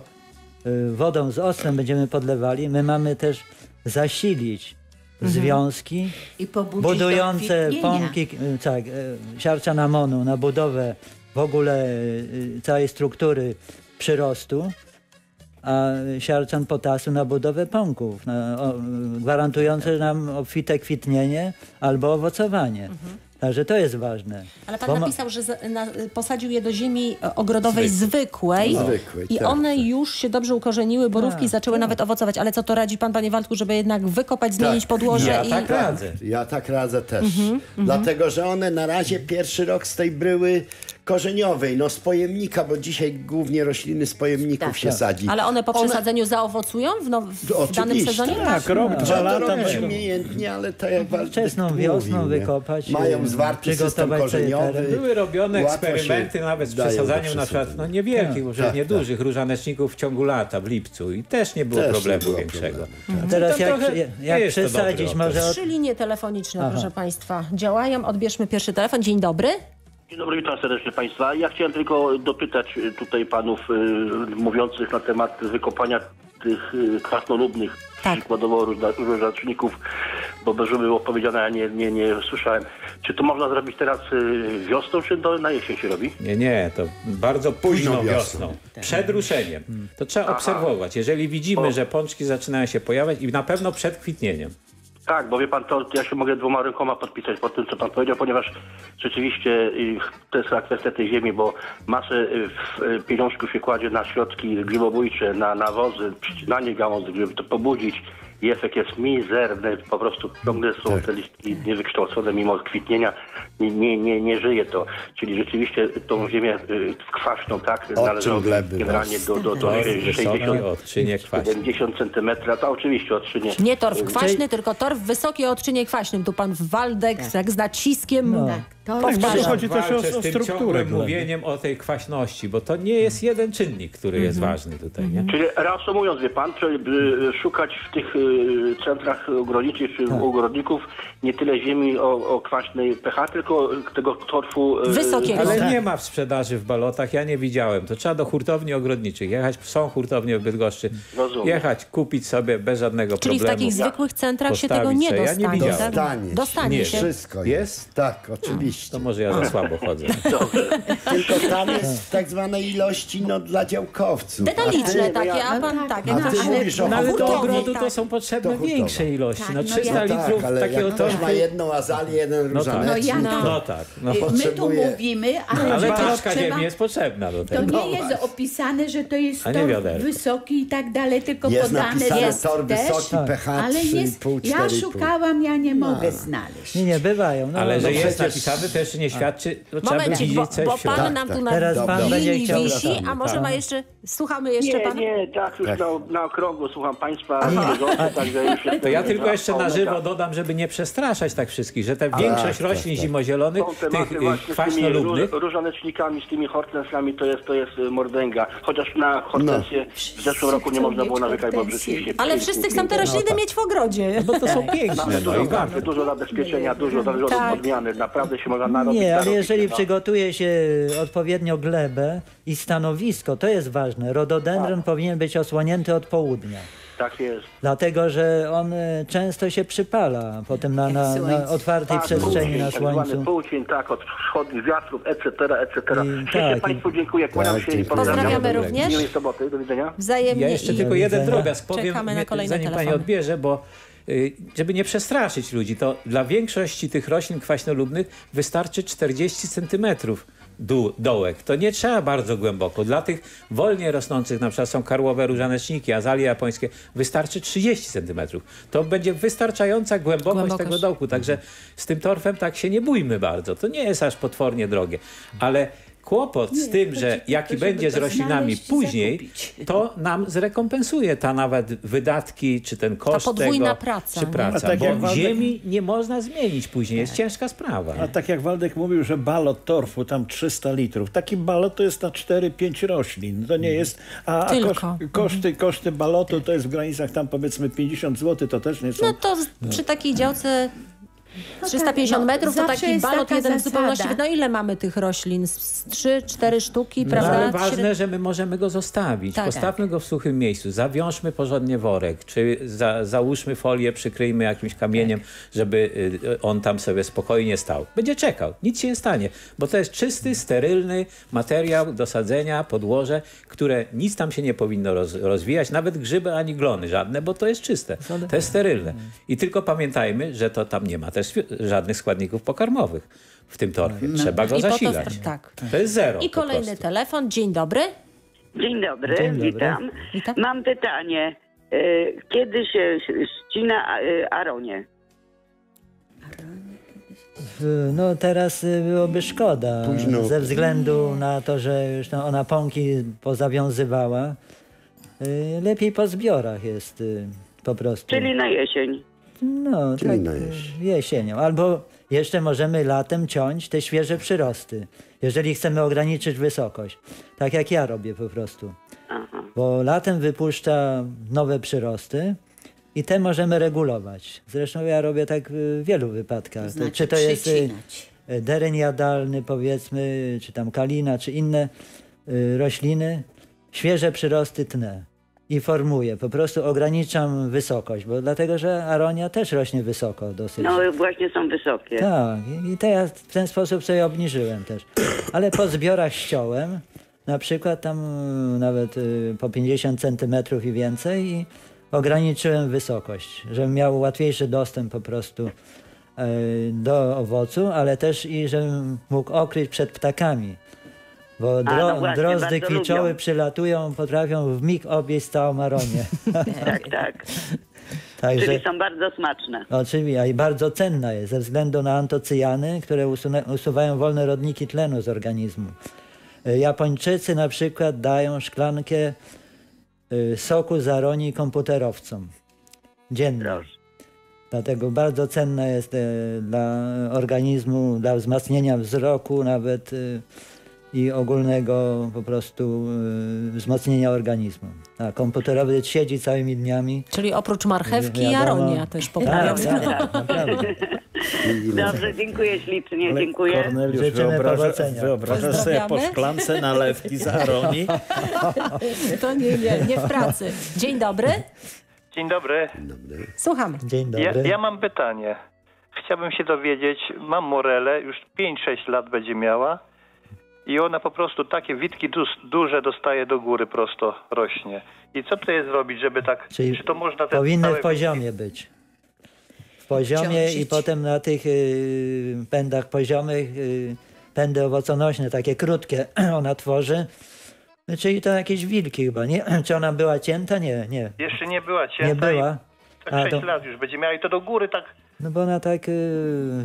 wodą z octem będziemy podlewali, my mamy też zasilić związki i budujące pompki siarczan amonu na budowę w ogóle całej struktury przyrostu, a siarczan potasu na budowę pąków, gwarantujące nam obfite kwitnienie albo owocowanie. Także to jest ważne. Ale pan napisał, że posadził je do ziemi ogrodowej zwykłej i one już się dobrze ukorzeniły, borówki zaczęły nawet owocować. Ale co to radzi pan, panie Waldku, żeby jednak wykopać, zmienić podłoże? Ja tak radzę też. Dlatego, że one na razie pierwszy rok z tej bryły korzeniowej, no z pojemnika, bo dzisiaj głównie rośliny z pojemników się sadzi. Ale one po przesadzeniu zaowocują w danym sezonie? Tak, trzeba to robić umiejętnie, ale tak jak wczesną wiosną wykopać. Mają zwarty system korzeniowy. Były robione eksperymenty nawet z przesadzaniem na przykład niewielkich, może niedużych różaneczników w ciągu lata, w lipcu i też nie było problemu większego. Teraz jak przesadzić może... Trzy linie telefoniczne, proszę państwa, działają. Odbierzmy pierwszy telefon. Dzień dobry. Dzień dobry, witam serdecznie państwa. Ja chciałem tylko dopytać tutaj panów mówiących na temat wykopania tych krasnoludnych, przykładowo różnorodników, bo bez żeby było powiedziane, ja nie słyszałem. Czy to można zrobić teraz wiosną, czy na jesień się robi? Nie, to bardzo późną wiosną. Przed ruszeniem. To trzeba obserwować. Jeżeli widzimy, że pączki zaczynają się pojawiać i na pewno przed kwitnieniem. Tak, bo wie pan, to ja się mogę dwoma rękoma podpisać pod tym, co pan powiedział, ponieważ rzeczywiście to jest kwestia tej ziemi, bo masę pieniążków się kładzie na środki grzybobójcze, na nawozy, przycinanie gałązy, żeby to pobudzić i efekt jest mizerny, po prostu ciągle są te liści niewykształcone mimo kwitnienia, nie żyje to. Czyli rzeczywiście tą ziemię kwaśną, tak, należy generalnie do 60-70 centymetra, to oczywiście odczynie. Nie torf kwaśny, tylko torf wysoki o odczynie kwaśnym. Tu pan Waldek z naciskiem... Chodzi też o strukturę. Mówieniem o tej kwaśności, bo to nie jest jeden czynnik, który jest ważny tutaj. Nie? Czyli reasumując, wie pan, szukać w tych centrach ogrodniczych czy ogrodników nie tyle ziemi o kwaśnej pH, tylko tego torfu wysokiego. Ale nie ma w sprzedaży w balotach, ja nie widziałem. To trzeba do hurtowni ogrodniczych jechać. Są hurtownie w Bydgoszczy. Rozumiem. Jechać, kupić sobie bez żadnego problemu. Czyli w takich zwykłych centrach się tego nie dostanie. Ja nie widziałem. Dostanie się. Wszystko jest. Tak, oczywiście. To może ja za słabo chodzę. Tylko tam jest w tak zwanej ilości dla działkowców. Detaliczne takie, a pan tak. Ale do ogrodu to są potrzebne większe ilości. 300 litrów takiego to. Ktoś ma jedną azalię, jeden różanecznik. No tak. My tu mówimy, ale troszkę ziemi jest potrzebna do tego. To nie jest opisane, że to jest torf wysoki i tak dalej, tylko podane jest też. Ale jest, ja szukałam, ja nie mogę znaleźć. Nie, bywają. Ale że jest napisane, to jeszcze nie świadczy, bo pan nam tu na linii wisi, a może ma jeszcze, słuchamy jeszcze pana? Nie, tak już na okrągło słucham państwa. To ja tylko jeszcze na żywo dodam, żeby nie przestraszać tak wszystkich, że ta większość roślin zimozielonych, tych kwaśnolubnych... Z różanecznikami, z tymi hortensjami to jest mordęga. Chociaż na hortensję w zeszłym roku nie można było nawykać, bo rzeczywiście... Ale wszyscy chcą te rośliny mieć w ogrodzie. Bo to są piękne. Dużo zabezpieczenia, dużo odmiany, naprawdę się można narobić. Nie, ale jeżeli przygotuje się odpowiednio glebę i stanowisko, to jest ważne. Rododendron powinien być osłonięty od południa. Tak jest. Dlatego, że on często się przypala potem na otwartej przestrzeni, na słońcu. Półcień, tak, od wschodnich wiatrów, etc., etc. Wszystkim Państwu dziękuję. Pozdrawiamy również. Miłej soboty, do widzenia. Wzajemnie. Ja jeszcze tylko jeden drobiazg powiem, zanim Pani odbierze, bo żeby nie przestraszyć ludzi, to dla większości tych roślin kwaśnolubnych wystarczy 40 centymetrów. Dołek. To nie trzeba bardzo głęboko. Dla tych wolniej rosnących, na przykład są karłowe różaneczniki, azalie japońskie, wystarczy 30 cm. To będzie wystarczająca głębokość tego dołku. Także z tym torfem tak się nie bójmy bardzo. To nie jest aż potwornie drogie. Ale kłopot z tym, że jaki będzie z roślinami później, to nam zrekompensuje ta nawet wydatki, czy ten koszt tego. Ta podwójna praca. Czy praca, tak, bo Waldek... ziemi nie można zmienić później, jest ciężka sprawa. A tak jak Waldek mówił, że balot torfu, tam 300 litrów, taki balot to jest na 4-5 roślin, to nie jest, a koszty balotu to jest w granicach tam powiedzmy 50 zł, to też nie są... No to przy takiej działce... 350 metrów to taki balot jeden w zupełności. No ile mamy tych roślin? 3-4 sztuki, prawda? No, ale ważne, że my możemy go zostawić. Tak, postawmy go w suchym miejscu, zawiążmy porządnie worek, czy załóżmy folię, przykryjmy jakimś kamieniem, żeby on tam sobie spokojnie stał. Będzie czekał, nic się nie stanie, bo to jest czysty, sterylny materiał do sadzenia, podłoże, które nic tam się nie powinno rozwijać, nawet grzyby ani glony żadne, bo to jest czyste, to jest sterylne. I tylko pamiętajmy, że to tam nie ma też żadnych składników pokarmowych w tym torfie. Trzeba go zasilać. To jest zero. I kolejny telefon. Dzień dobry. Dzień dobry. Dzień dobry. Witam. Mam pytanie. Kiedy się ścina aronię? No teraz byłoby szkoda. Późno. Ze względu na to, że już ona pąki pozawiązywała. Lepiej po zbiorach jest po prostu. Czyli na jesień. No, tak jesienią. Albo jeszcze możemy latem ciąć te świeże przyrosty, jeżeli chcemy ograniczyć wysokość. Tak jak ja robię po prostu. Aha. Bo latem wypuszcza nowe przyrosty i te możemy regulować. Zresztą ja robię tak w wielu wypadkach. To znaczy, czy to jest dereń jadalny powiedzmy, czy tam kalina, czy inne rośliny. Świeże przyrosty tnę. I formuję, po prostu ograniczam wysokość, bo dlatego, że aronia też rośnie wysoko dosyć. No właśnie są wysokie. Tak, i to ja w ten sposób sobie obniżyłem też. Ale po zbiorach ściąłem, na przykład tam nawet po 50 centymetrów i więcej i ograniczyłem wysokość, żebym miał łatwiejszy dostęp po prostu do owocu, ale też i żebym mógł okryć przed ptakami. Bo drozdy kliczoły przylatują, potrafią w mig objeść całą aronię. Tak, tak. Także, czyli są bardzo smaczne. Oczywiście, i bardzo cenna jest ze względu na antocyjany, które usuwają wolne rodniki tlenu z organizmu. Japończycy na przykład dają szklankę soku z aronii komputerowcom dziennie. Proszę. Dlatego bardzo cenna jest dla organizmu, dla wzmacnienia wzroku nawet... i ogólnego po prostu wzmocnienia organizmu. A komputerowy siedzi całymi dniami. Czyli oprócz marchewki i aronia też poprawia. Dobrze, dziękuję ślicznie, dziękuję. Korneliusz, wyobrażasz sobie po szklance nalewki z aronii? To nie w pracy. Dzień dobry. Dzień dobry. Słuchamy. Dzień dobry. Ja mam pytanie. Chciałbym się dowiedzieć, mam morelę, już 5-6 lat będzie miała. I ona po prostu takie witki duże dostaje do góry, prosto rośnie. I co tutaj zrobić, żeby tak... Czyli czy to można powinny w poziomie być. W poziomie i potem na tych pędach poziomych pędy owoconośne, takie krótkie ona tworzy. Czyli to jakieś wilki chyba, nie? Czy ona była cięta? Nie. Jeszcze nie była cięta. Nie była. Tak 6 lat już będzie miała i to do góry tak... No bo ona tak w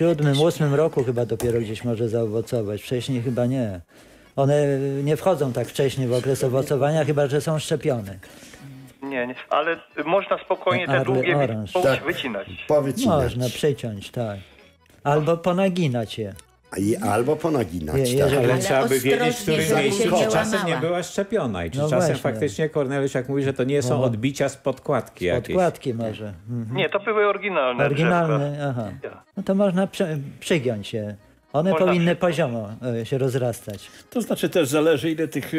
7-8 roku chyba dopiero gdzieś może zaowocować. Wcześniej chyba nie. One nie wchodzą tak wcześnie w okres owocowania, chyba że są szczepione. Nie, ale można spokojnie te długie wycinać. Można przyciąć, tak. Albo ponaginać je. Albo ponaginać, tak. Ale trzeba by wiedzieć, w którym miejscu, czy czasem nie była szczepiona i czy czasem faktycznie Korneliusz jak mówi, że to nie są odbicia z podkładki jakieś. Podkładki może. Nie, to były oryginalne. Oryginalne, aha. No to można przygiąć je. One można powinny wszystko poziomo się rozrastać. To znaczy też zależy, ile tych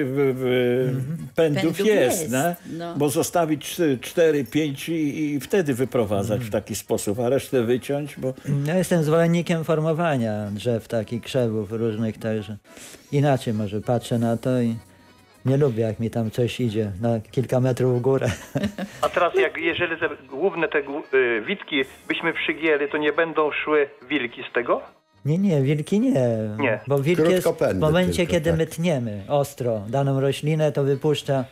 pędów jest, nie? No. Bo zostawić 4, 5 i wtedy wyprowadzać w taki sposób, a resztę wyciąć. Bo... Ja jestem zwolennikiem formowania drzew takich, krzewów różnych, także inaczej może patrzę na to i nie lubię, jak mi tam coś idzie na kilka metrów w górę. A teraz, jeżeli te główne te witki byśmy przygięli, to nie będą szły wilki z tego? Nie, wilki nie. Bo wilk jest w momencie, kiedy my tniemy ostro daną roślinę, to wypuszcza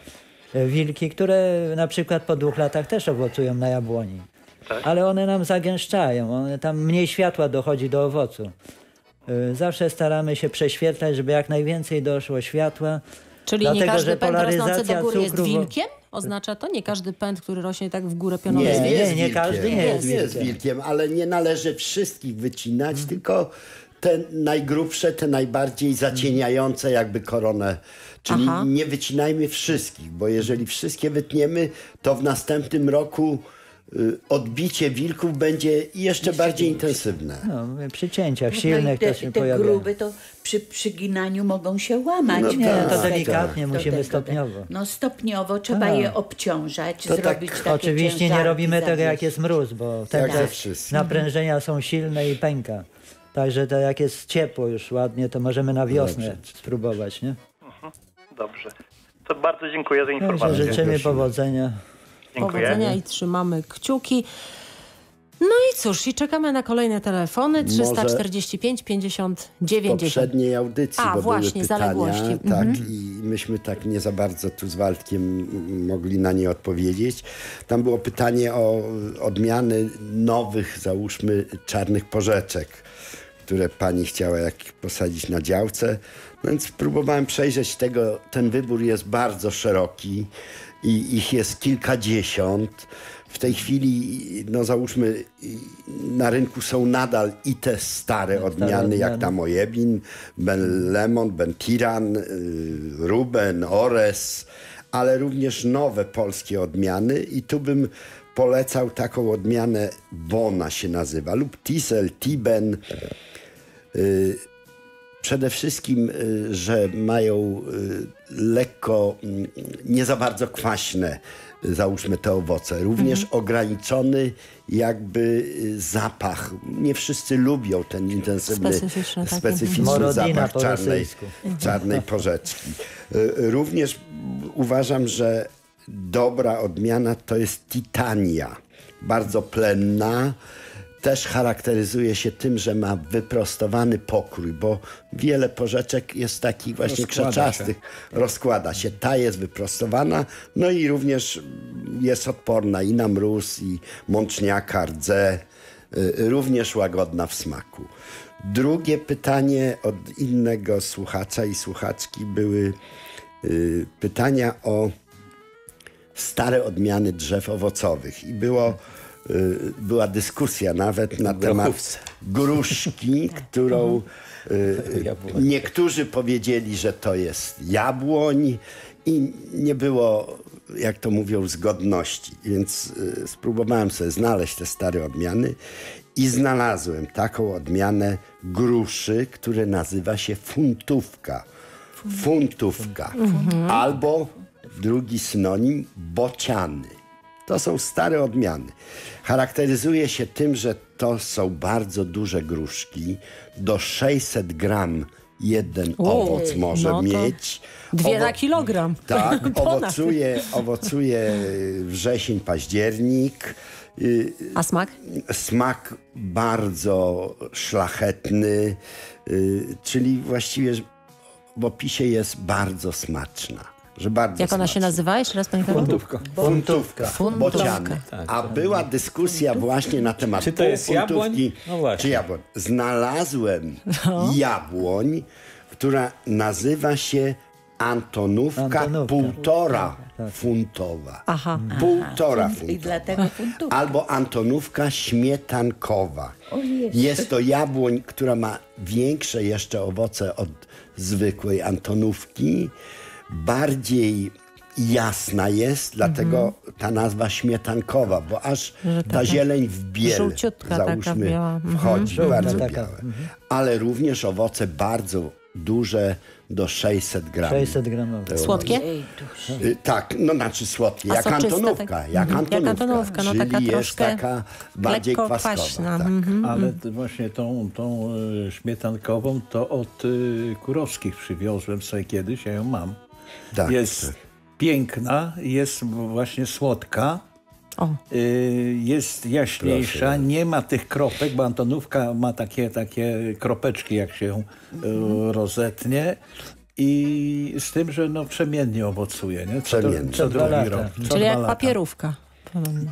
wilki, które na przykład po 2 latach też owocują na jabłoni. Tak? Ale one nam zagęszczają, tam mniej światła dochodzi do owocu. Zawsze staramy się prześwietlać, żeby jak najwięcej doszło światła. Czyli dlatego, nie każdy pęd rosnący do góry jest wilkiem? Oznacza to? Nie każdy pęd, który rośnie tak w górę pionowo jest wilkiem. Nie każdy jest wilkiem, ale nie należy wszystkich wycinać, tylko te najgrubsze, te najbardziej zacieniające jakby koronę. Czyli nie wycinajmy wszystkich, bo jeżeli wszystkie wytniemy, to w następnym roku odbicie wilków będzie jeszcze bardziej intensywne. No, przy cięciach silnych to się pojawia. Te grube to przy przyginaniu mogą się łamać. No nie, to delikatnie musimy stopniowo. No stopniowo trzeba je obciążać, to zrobić tak, takie oczywiście nie robimy tego jak jest mróz, bo wtedy naprężenia są silne i pęka. Także to jak jest ciepło już ładnie, to możemy na wiosnę spróbować, nie? Dobrze. To bardzo dziękuję za informację. Życzymy powodzenia. Dziękuję. Powodzenia i trzymamy kciuki. No i cóż, i czekamy na kolejne telefony. 345 50 90. Poprzedniej audycji, bo właśnie, były pytania, zaległości. Tak, i myśmy tak nie za bardzo tu z Waldkiem mogli na nie odpowiedzieć. Tam było pytanie o odmiany nowych, załóżmy, czarnych porzeczek, które pani chciała posadzić na działce. No więc próbowałem przejrzeć tego. Ten wybór jest bardzo szeroki. I ich jest kilkadziesiąt. W tej chwili, no załóżmy, na rynku są nadal i te stare odmiany, jak tam Ojebin, Ben Lemon, Ben Tiran, Ruben, Ores, ale również nowe polskie odmiany. I tu bym polecał taką odmianę, Bona się nazywa, lub Tisel, Tiben. Przede wszystkim, że mają lekko, nie za bardzo kwaśne, załóżmy, te owoce. Również ograniczony jakby zapach. Nie wszyscy lubią ten intensywny, specyficzny zapach czarnej porzeczki. Również uważam, że dobra odmiana to jest Titania. Bardzo plenna. Też charakteryzuje się tym, że ma wyprostowany pokrój, bo wiele porzeczek jest takich właśnie krzaczastych. Rozkłada się. Ta jest wyprostowana, no i również jest odporna i na mróz, i mączniaka, rdze. Również łagodna w smaku. Drugie pytanie od innego słuchacza i słuchaczki były pytania o stare odmiany drzew owocowych. I była dyskusja nawet na temat gruszki, którą niektórzy powiedzieli, że to jest jabłoń i nie było, jak to mówią, zgodności. Więc spróbowałem sobie znaleźć te stare odmiany i znalazłem taką odmianę gruszy, która nazywa się funtówka. Funtówka. Albo drugi synonim, bociany. To są stare odmiany. Charakteryzuje się tym, że to są bardzo duże gruszki. Do 600 gram jeden owoc może mieć. 2 na kilogram. Tak, owocuje wrzesień, październik. A smak? Smak bardzo szlachetny, czyli właściwie w opisie jest bardzo smaczna. Jak ona się nazywa? Jeszcze raz pani Funtówka. Funtówka. A była dyskusja właśnie na temat czy to jest jabłoń? No właśnie. Czy jabłoń. Znalazłem jabłoń, która nazywa się Antonówka Półtorafuntowa. I dlatego funtówka. Albo Antonówka śmietankowa. Jest to jabłoń, która ma większe jeszcze owoce od zwykłej Antonówki. Bardziej jasna jest, dlatego ta nazwa śmietankowa, bo aż ta zieleń w biel, załóżmy, wchodzi, bardzo białe. Ale również owoce bardzo duże, do 600 gramów. 600 gramów. Słodkie? Tak, no znaczy słodkie, jak antonówka, tak? Jak antonówka, czyli no taka jest taka bardziej kwaśna. Tak. Ale właśnie tą śmietankową to od Kurowskich przywiozłem sobie kiedyś, ja ją mam. Tak, jest piękna, jest właśnie słodka. Jest jaśniejsza, nie ma tych kropek, bo antonówka ma takie kropeczki, jak się rozetnie. I z tym, że no przemiennie owocuje, nie? Co drugi rok. Czyli jak papierówka.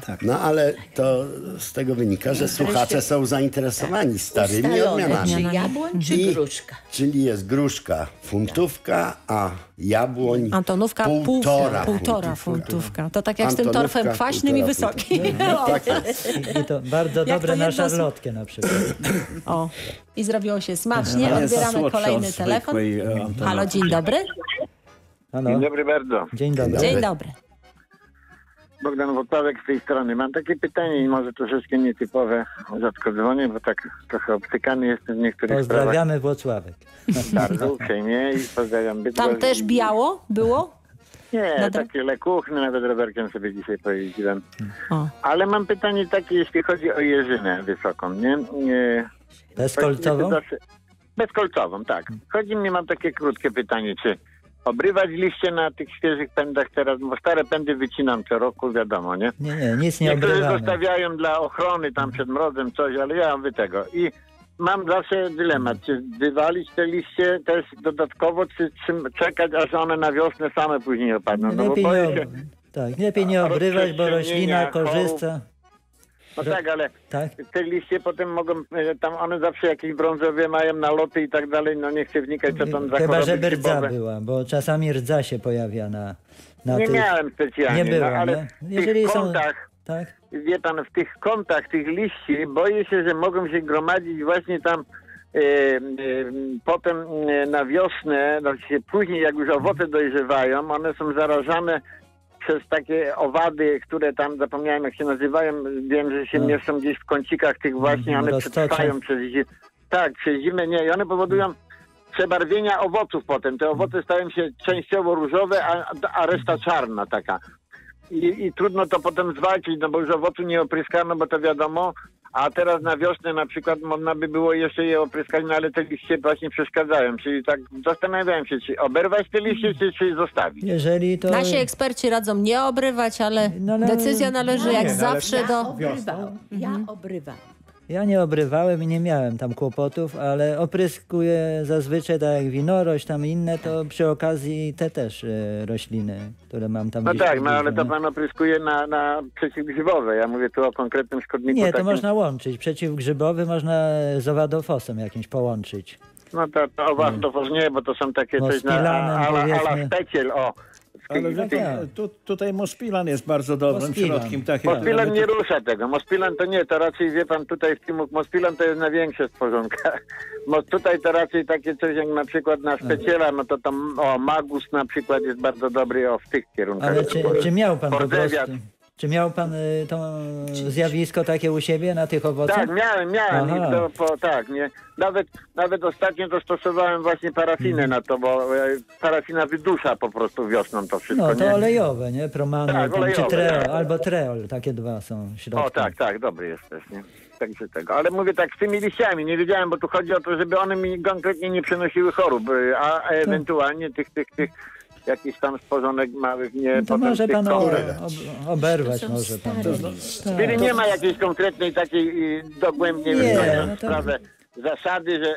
Tak. No ale to z tego wynika, że słuchacze są zainteresowani starymi odmianami. Czy jabłoń, czy gruszka? Czyli jest gruszka funtówka, a jabłoń Antonówka półtora funtówka. To tak jak Antonówka, z tym torfem kwaśnym i wysokim. No, tak jest. I to bardzo dobre na szarlotkę na przykład. O, i zrobiło się smacznie. Odbieramy kolejny telefon. Halo, dzień dobry. Halo. Dzień dobry bardzo. Dzień dobry. Dzień dobry. Bogdan Włocławek z tej strony. Mam takie pytanie, może troszeczkę nietypowe, rzadko dzwonię, bo tak trochę obcykany jestem w niektórych sprawach. Pozdrawiamy Włocławek. Bardzo uprzejmie i pozdrawiam. Tam też biało było? Nie, takie lekuchne, nawet rowerkiem sobie dzisiaj pojeździłem. Ale mam pytanie takie, jeśli chodzi o jeżynę wysoką, nie? Bezkolcową? Bezkolcową, tak. Chodzi mi, mam takie krótkie pytanie, czy obrywać liście na tych świeżych pędach teraz, bo stare pędy wycinam co roku, wiadomo, nie? Nie, nic nie obrywamy. Niektórzy zostawiają dla ochrony tam przed mrozem coś, ale ja mam tego. I mam zawsze dylemat, czy wywalić te liście też dodatkowo, czy czekać, aż one na wiosnę same później opadną. No, lepiej, bo lepiej nie obrywać, bo roślina korzysta. No tak, ale te liście potem mogą, tam one zawsze jakieś brązowe mają naloty i tak dalej, no nie chcę wnikać, co tam za. Chyba, żeby rdza była, bo czasami rdza się pojawia na nie tych... miałem specjalnie, nie byłem, no, ale nie? Jeżeli w tych kątach, wie pan, w tych kątach tych liści boję się, że mogą się gromadzić właśnie tam potem na wiosnę, znaczy później jak już owoce dojrzewają, one są zarażane przez takie owady, które tam, zapomniałem jak się nazywają, wiem, że się mieszczą gdzieś w kącikach tych właśnie, one przetrwają przez zimę. Tak, przez zimę nie. I one powodują przebarwienia owoców potem. Te owoce stają się częściowo różowe, a reszta czarna taka. I trudno to potem zwalczyć, no bo już owocu nie opryskano, bo to wiadomo. A teraz na wiosnę na przykład można by było jeszcze je opryskać, no ale te liście właśnie przeszkadzają. Czyli tak zastanawiałem się, czy oberwać te liście, czy zostawić. Jeżeli to... Nasi eksperci radzą nie obrywać, ale decyzja należy zawsze do... Ja obrywam. Ja nie obrywałem i nie miałem tam kłopotów, ale opryskuję zazwyczaj tak jak winorość, tam inne, to przy okazji te też rośliny, które mam tam. No tak, no ale to pan opryskuje na przeciwgrzybowe, ja mówię tu o konkretnym szkodniku. Nie, to takim... można łączyć, przeciwgrzybowy można z owadofosem jakimś połączyć. No to owadofos nie, bo to są takie coś ala szpeciel, o. Ale tutaj Mospilan jest bardzo dobrym środkiem. Mospilan nie rusza tego. Mospilan to nie, to raczej wie pan tutaj w tym Mospilan to jest największe stworzonka. Tutaj to raczej takie coś jak na przykład na szpeciela, no to tam Magus na przykład jest bardzo dobry w tych kierunkach. Ale czy miał pan po prostu, czy miał pan to zjawisko takie u siebie na tych owocach? Tak, miałem. Nawet ostatnio to stosowałem właśnie parafinę na to, bo parafina wydusza po prostu wiosną to wszystko. No to olejowe, nie? Promany, olejowe, czy treol, albo treol, takie dwa są środki. O tak, dobry jest też, nie? Także tego. Ale mówię tak z tymi liściami, nie wiedziałem, bo tu chodzi o to, żeby one mi konkretnie nie przenosiły chorób, a ewentualnie tych jakiś tam stworzonek małych nie... No to może pan oberwać może pan. Czyli nie ma jakiejś konkretnej takiej dogłębnie sprawę zasady, że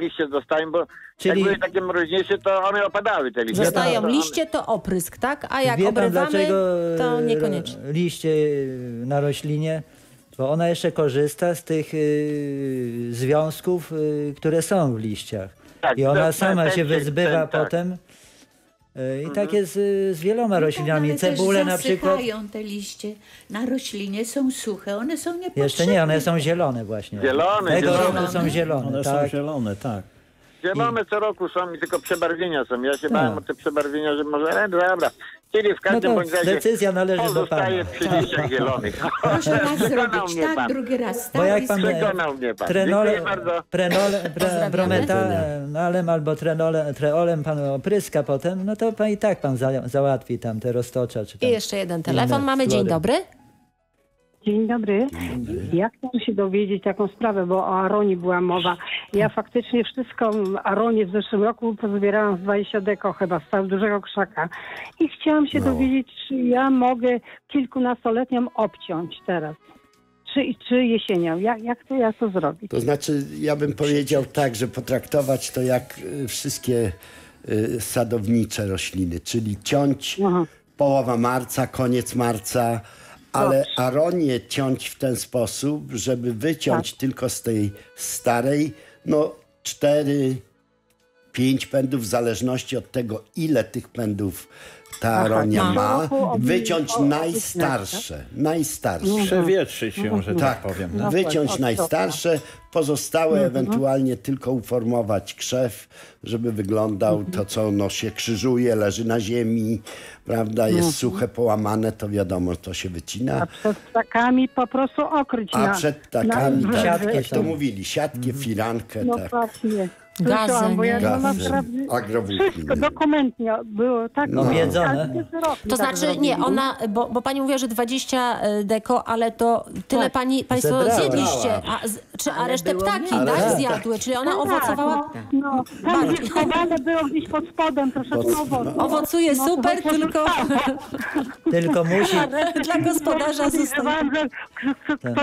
liście zostają, bo czyli... jak były takie mroźniejsze, to one opadały te liście. Zostają liście, to oprysk, tak? A jak obrywamy, to niekoniecznie. Liście na roślinie, bo ona jeszcze korzysta z tych związków, które są w liściach. Tak, i ona sama się wyzbywa potem. I tak jest z wieloma roślinami. Cebule na przykład. Te liście na roślinie są suche, one są niepotrzebne. Jeszcze nie, one są zielone właśnie. Tego zielone. Roku są zielone. One są zielone, tak. Że mamy co roku są i tylko przebarwienia są. Ja się bałem o te przebarwienia, że może, dobra. Czyli w każdym bądź razie decyzja należy do pana. Przy dzieciach zielonych. Proszę raz zrobić tak, pan. Drugi raz tak. Bo jak pan przekonał mnie pan. Brometalem albo treolem pan opryska potem, no to pan i tak pan załatwi tam te roztocza. Czy tam. I jeszcze jeden telefon mamy. Flory. Dzień dobry. Dzień dobry. Ja chcę się dowiedzieć taką sprawę, bo o Aronie była mowa. Ja faktycznie wszystko Aronie w zeszłym roku pozbierałam z 20 deko chyba, z tak dużego krzaka. I chciałam się dowiedzieć, czy ja mogę kilkunastoletnią obciąć teraz. Czy jesienią? Jak to ja to zrobię? To znaczy, ja bym powiedział tak, że potraktować to jak wszystkie sadownicze rośliny, czyli ciąć połowa marca, koniec marca. Ale aronię ciąć w ten sposób, żeby wyciąć tylko z tej starej, no 4-5 pędów, w zależności od tego, ile tych pędów ta aronia ma, wyciąć najstarsze. Przewietrzyć się, że tak powiem. No? Wyciąć najstarsze, pozostałe ewentualnie tylko uformować krzew, żeby wyglądał to, co ono się krzyżuje, leży na ziemi, prawda, jest suche, połamane, to wiadomo, to się wycina. A przed ptakami po prostu okryć. A przed ptakami, tak to mówili, siatkę, firankę, Gazem, agrowłókniny. Wszystko dokumentnie było tak. No wiedzone. To znaczy, nie, ona, bo pani mówiła, że 20 deko, ale to tyle państwo zjedliście. A resztę ptaki zjadły, czyli ona owocowała. No, tam chowane było gdzieś pod spodem troszeczkę owocu. Owocuje super, tylko musi. Dla gospodarza zostawiam, że to jest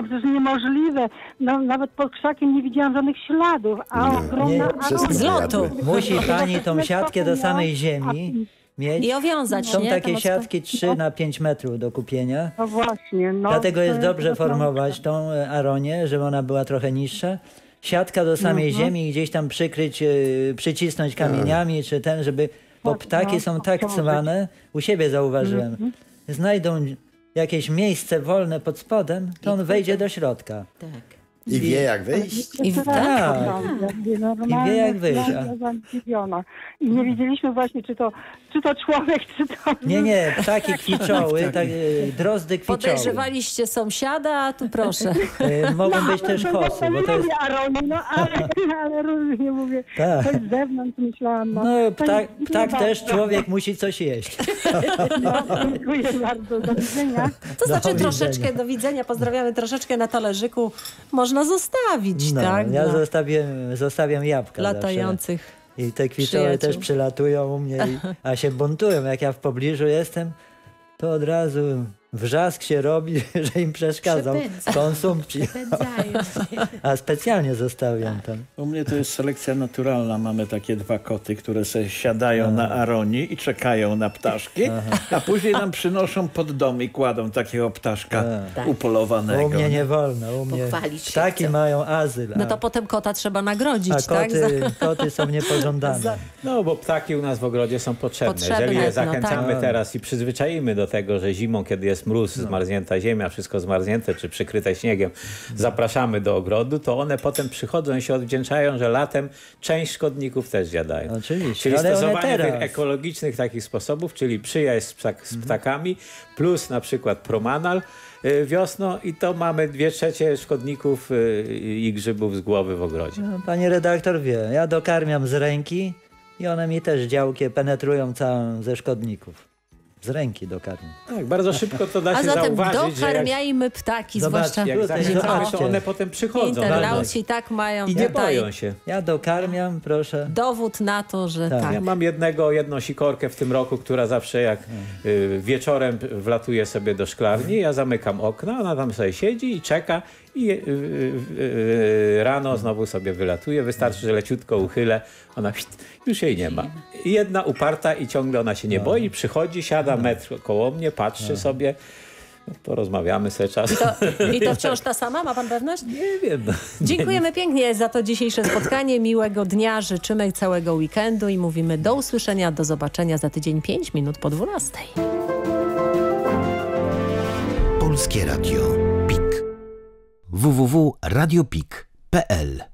przecież niemożliwe. Nawet pod krzakiem nie widziałam żadnych śladów. Z lotu. Musi pani tą siatkę do samej ziemi mieć. I owiązać, są takie siatki 3x5 metrów do kupienia. No właśnie. No, dlatego jest dobrze formować tą aronię, żeby ona była trochę niższa. Siatka do samej ziemi, gdzieś tam przykryć, przycisnąć kamieniami, czy ten, żeby... Bo ptaki są tak cwane, u siebie zauważyłem. Znajdą jakieś miejsce wolne pod spodem, to on wejdzie do środka. Tak. I wie jak wyjść. I wie jak wyjść. I nie wiedzieliśmy właśnie, czy to człowiek, czy to... Nie, ptaki kwiczoły, drozdy kwiczoły. Podejrzewaliście sąsiada, a tu proszę. Mogą być też kosy. Ale różnie mówię. To z zewnątrz myślałam. No ptak też, człowiek musi coś jeść. Dziękuję bardzo. Do widzenia. To znaczy troszeczkę do widzenia. Pozdrawiamy, troszeczkę na talerzyku. Można zostawić, tak? Ja zostawiam jabłka latających zawsze. I te kwiczoły też przelatują u mnie, a się buntują. Jak ja w pobliżu jestem, to od razu wrzask się robi, że im przeszkadzał konsumpcji. A specjalnie zostawiam tam. U mnie to jest selekcja naturalna. Mamy takie dwa koty, które se siadają na aronii i czekają na ptaszki, a później nam przynoszą pod dom i kładą takiego ptaszka upolowanego. U mnie nie wolno. U mnie ptaki mają azyl. No to potem kota trzeba nagrodzić, tak? Koty są niepożądane. No bo ptaki u nas w ogrodzie są potrzebne. Jeżeli je zachęcamy teraz i przyzwyczajimy do tego, że zimą, kiedy jest mróz, zmarznięta ziemia, wszystko zmarznięte czy przykryte śniegiem, zapraszamy do ogrodu, to one potem przychodzą i się odwdzięczają, że latem część szkodników też zjadają. Oczywiście. Czyli stosowanie tych ekologicznych takich sposobów, czyli przyjaźń z ptakami plus na przykład promanal wiosną, i to mamy 2/3 szkodników i grzybów z głowy w ogrodzie. No, pani redaktor wie, ja dokarmiam z ręki i one mi też działkę penetrują całą ze szkodników. Z ręki dokarmiam. Tak, bardzo szybko to da się zauważyć. A zatem dokarmiajmy ptaki, zwłaszcza jak to one potem przychodzą. Internauci tak mają. I nie boją się. Ja dokarmiam, proszę. Dowód na to, że tak. Ja mam jedną sikorkę w tym roku, która zawsze jak wieczorem wlatuje sobie do szklarni, ja zamykam okna, ona tam sobie siedzi i czeka, i rano znowu sobie wylatuje. Wystarczy, że leciutko uchylę, ona już jej nie ma. Jedna uparta i ciągle ona się nie boi, przychodzi, siada metr koło mnie, patrzy sobie, porozmawiamy sobie czasem. I to wciąż ta sama? Ma pan pewność? Nie wiem. Dziękujemy pięknie za to dzisiejsze spotkanie. Miłego dnia, życzymy całego weekendu i mówimy do usłyszenia, do zobaczenia za tydzień 5 minut po 12. Polskie Radio PiK. www.radiopik.pl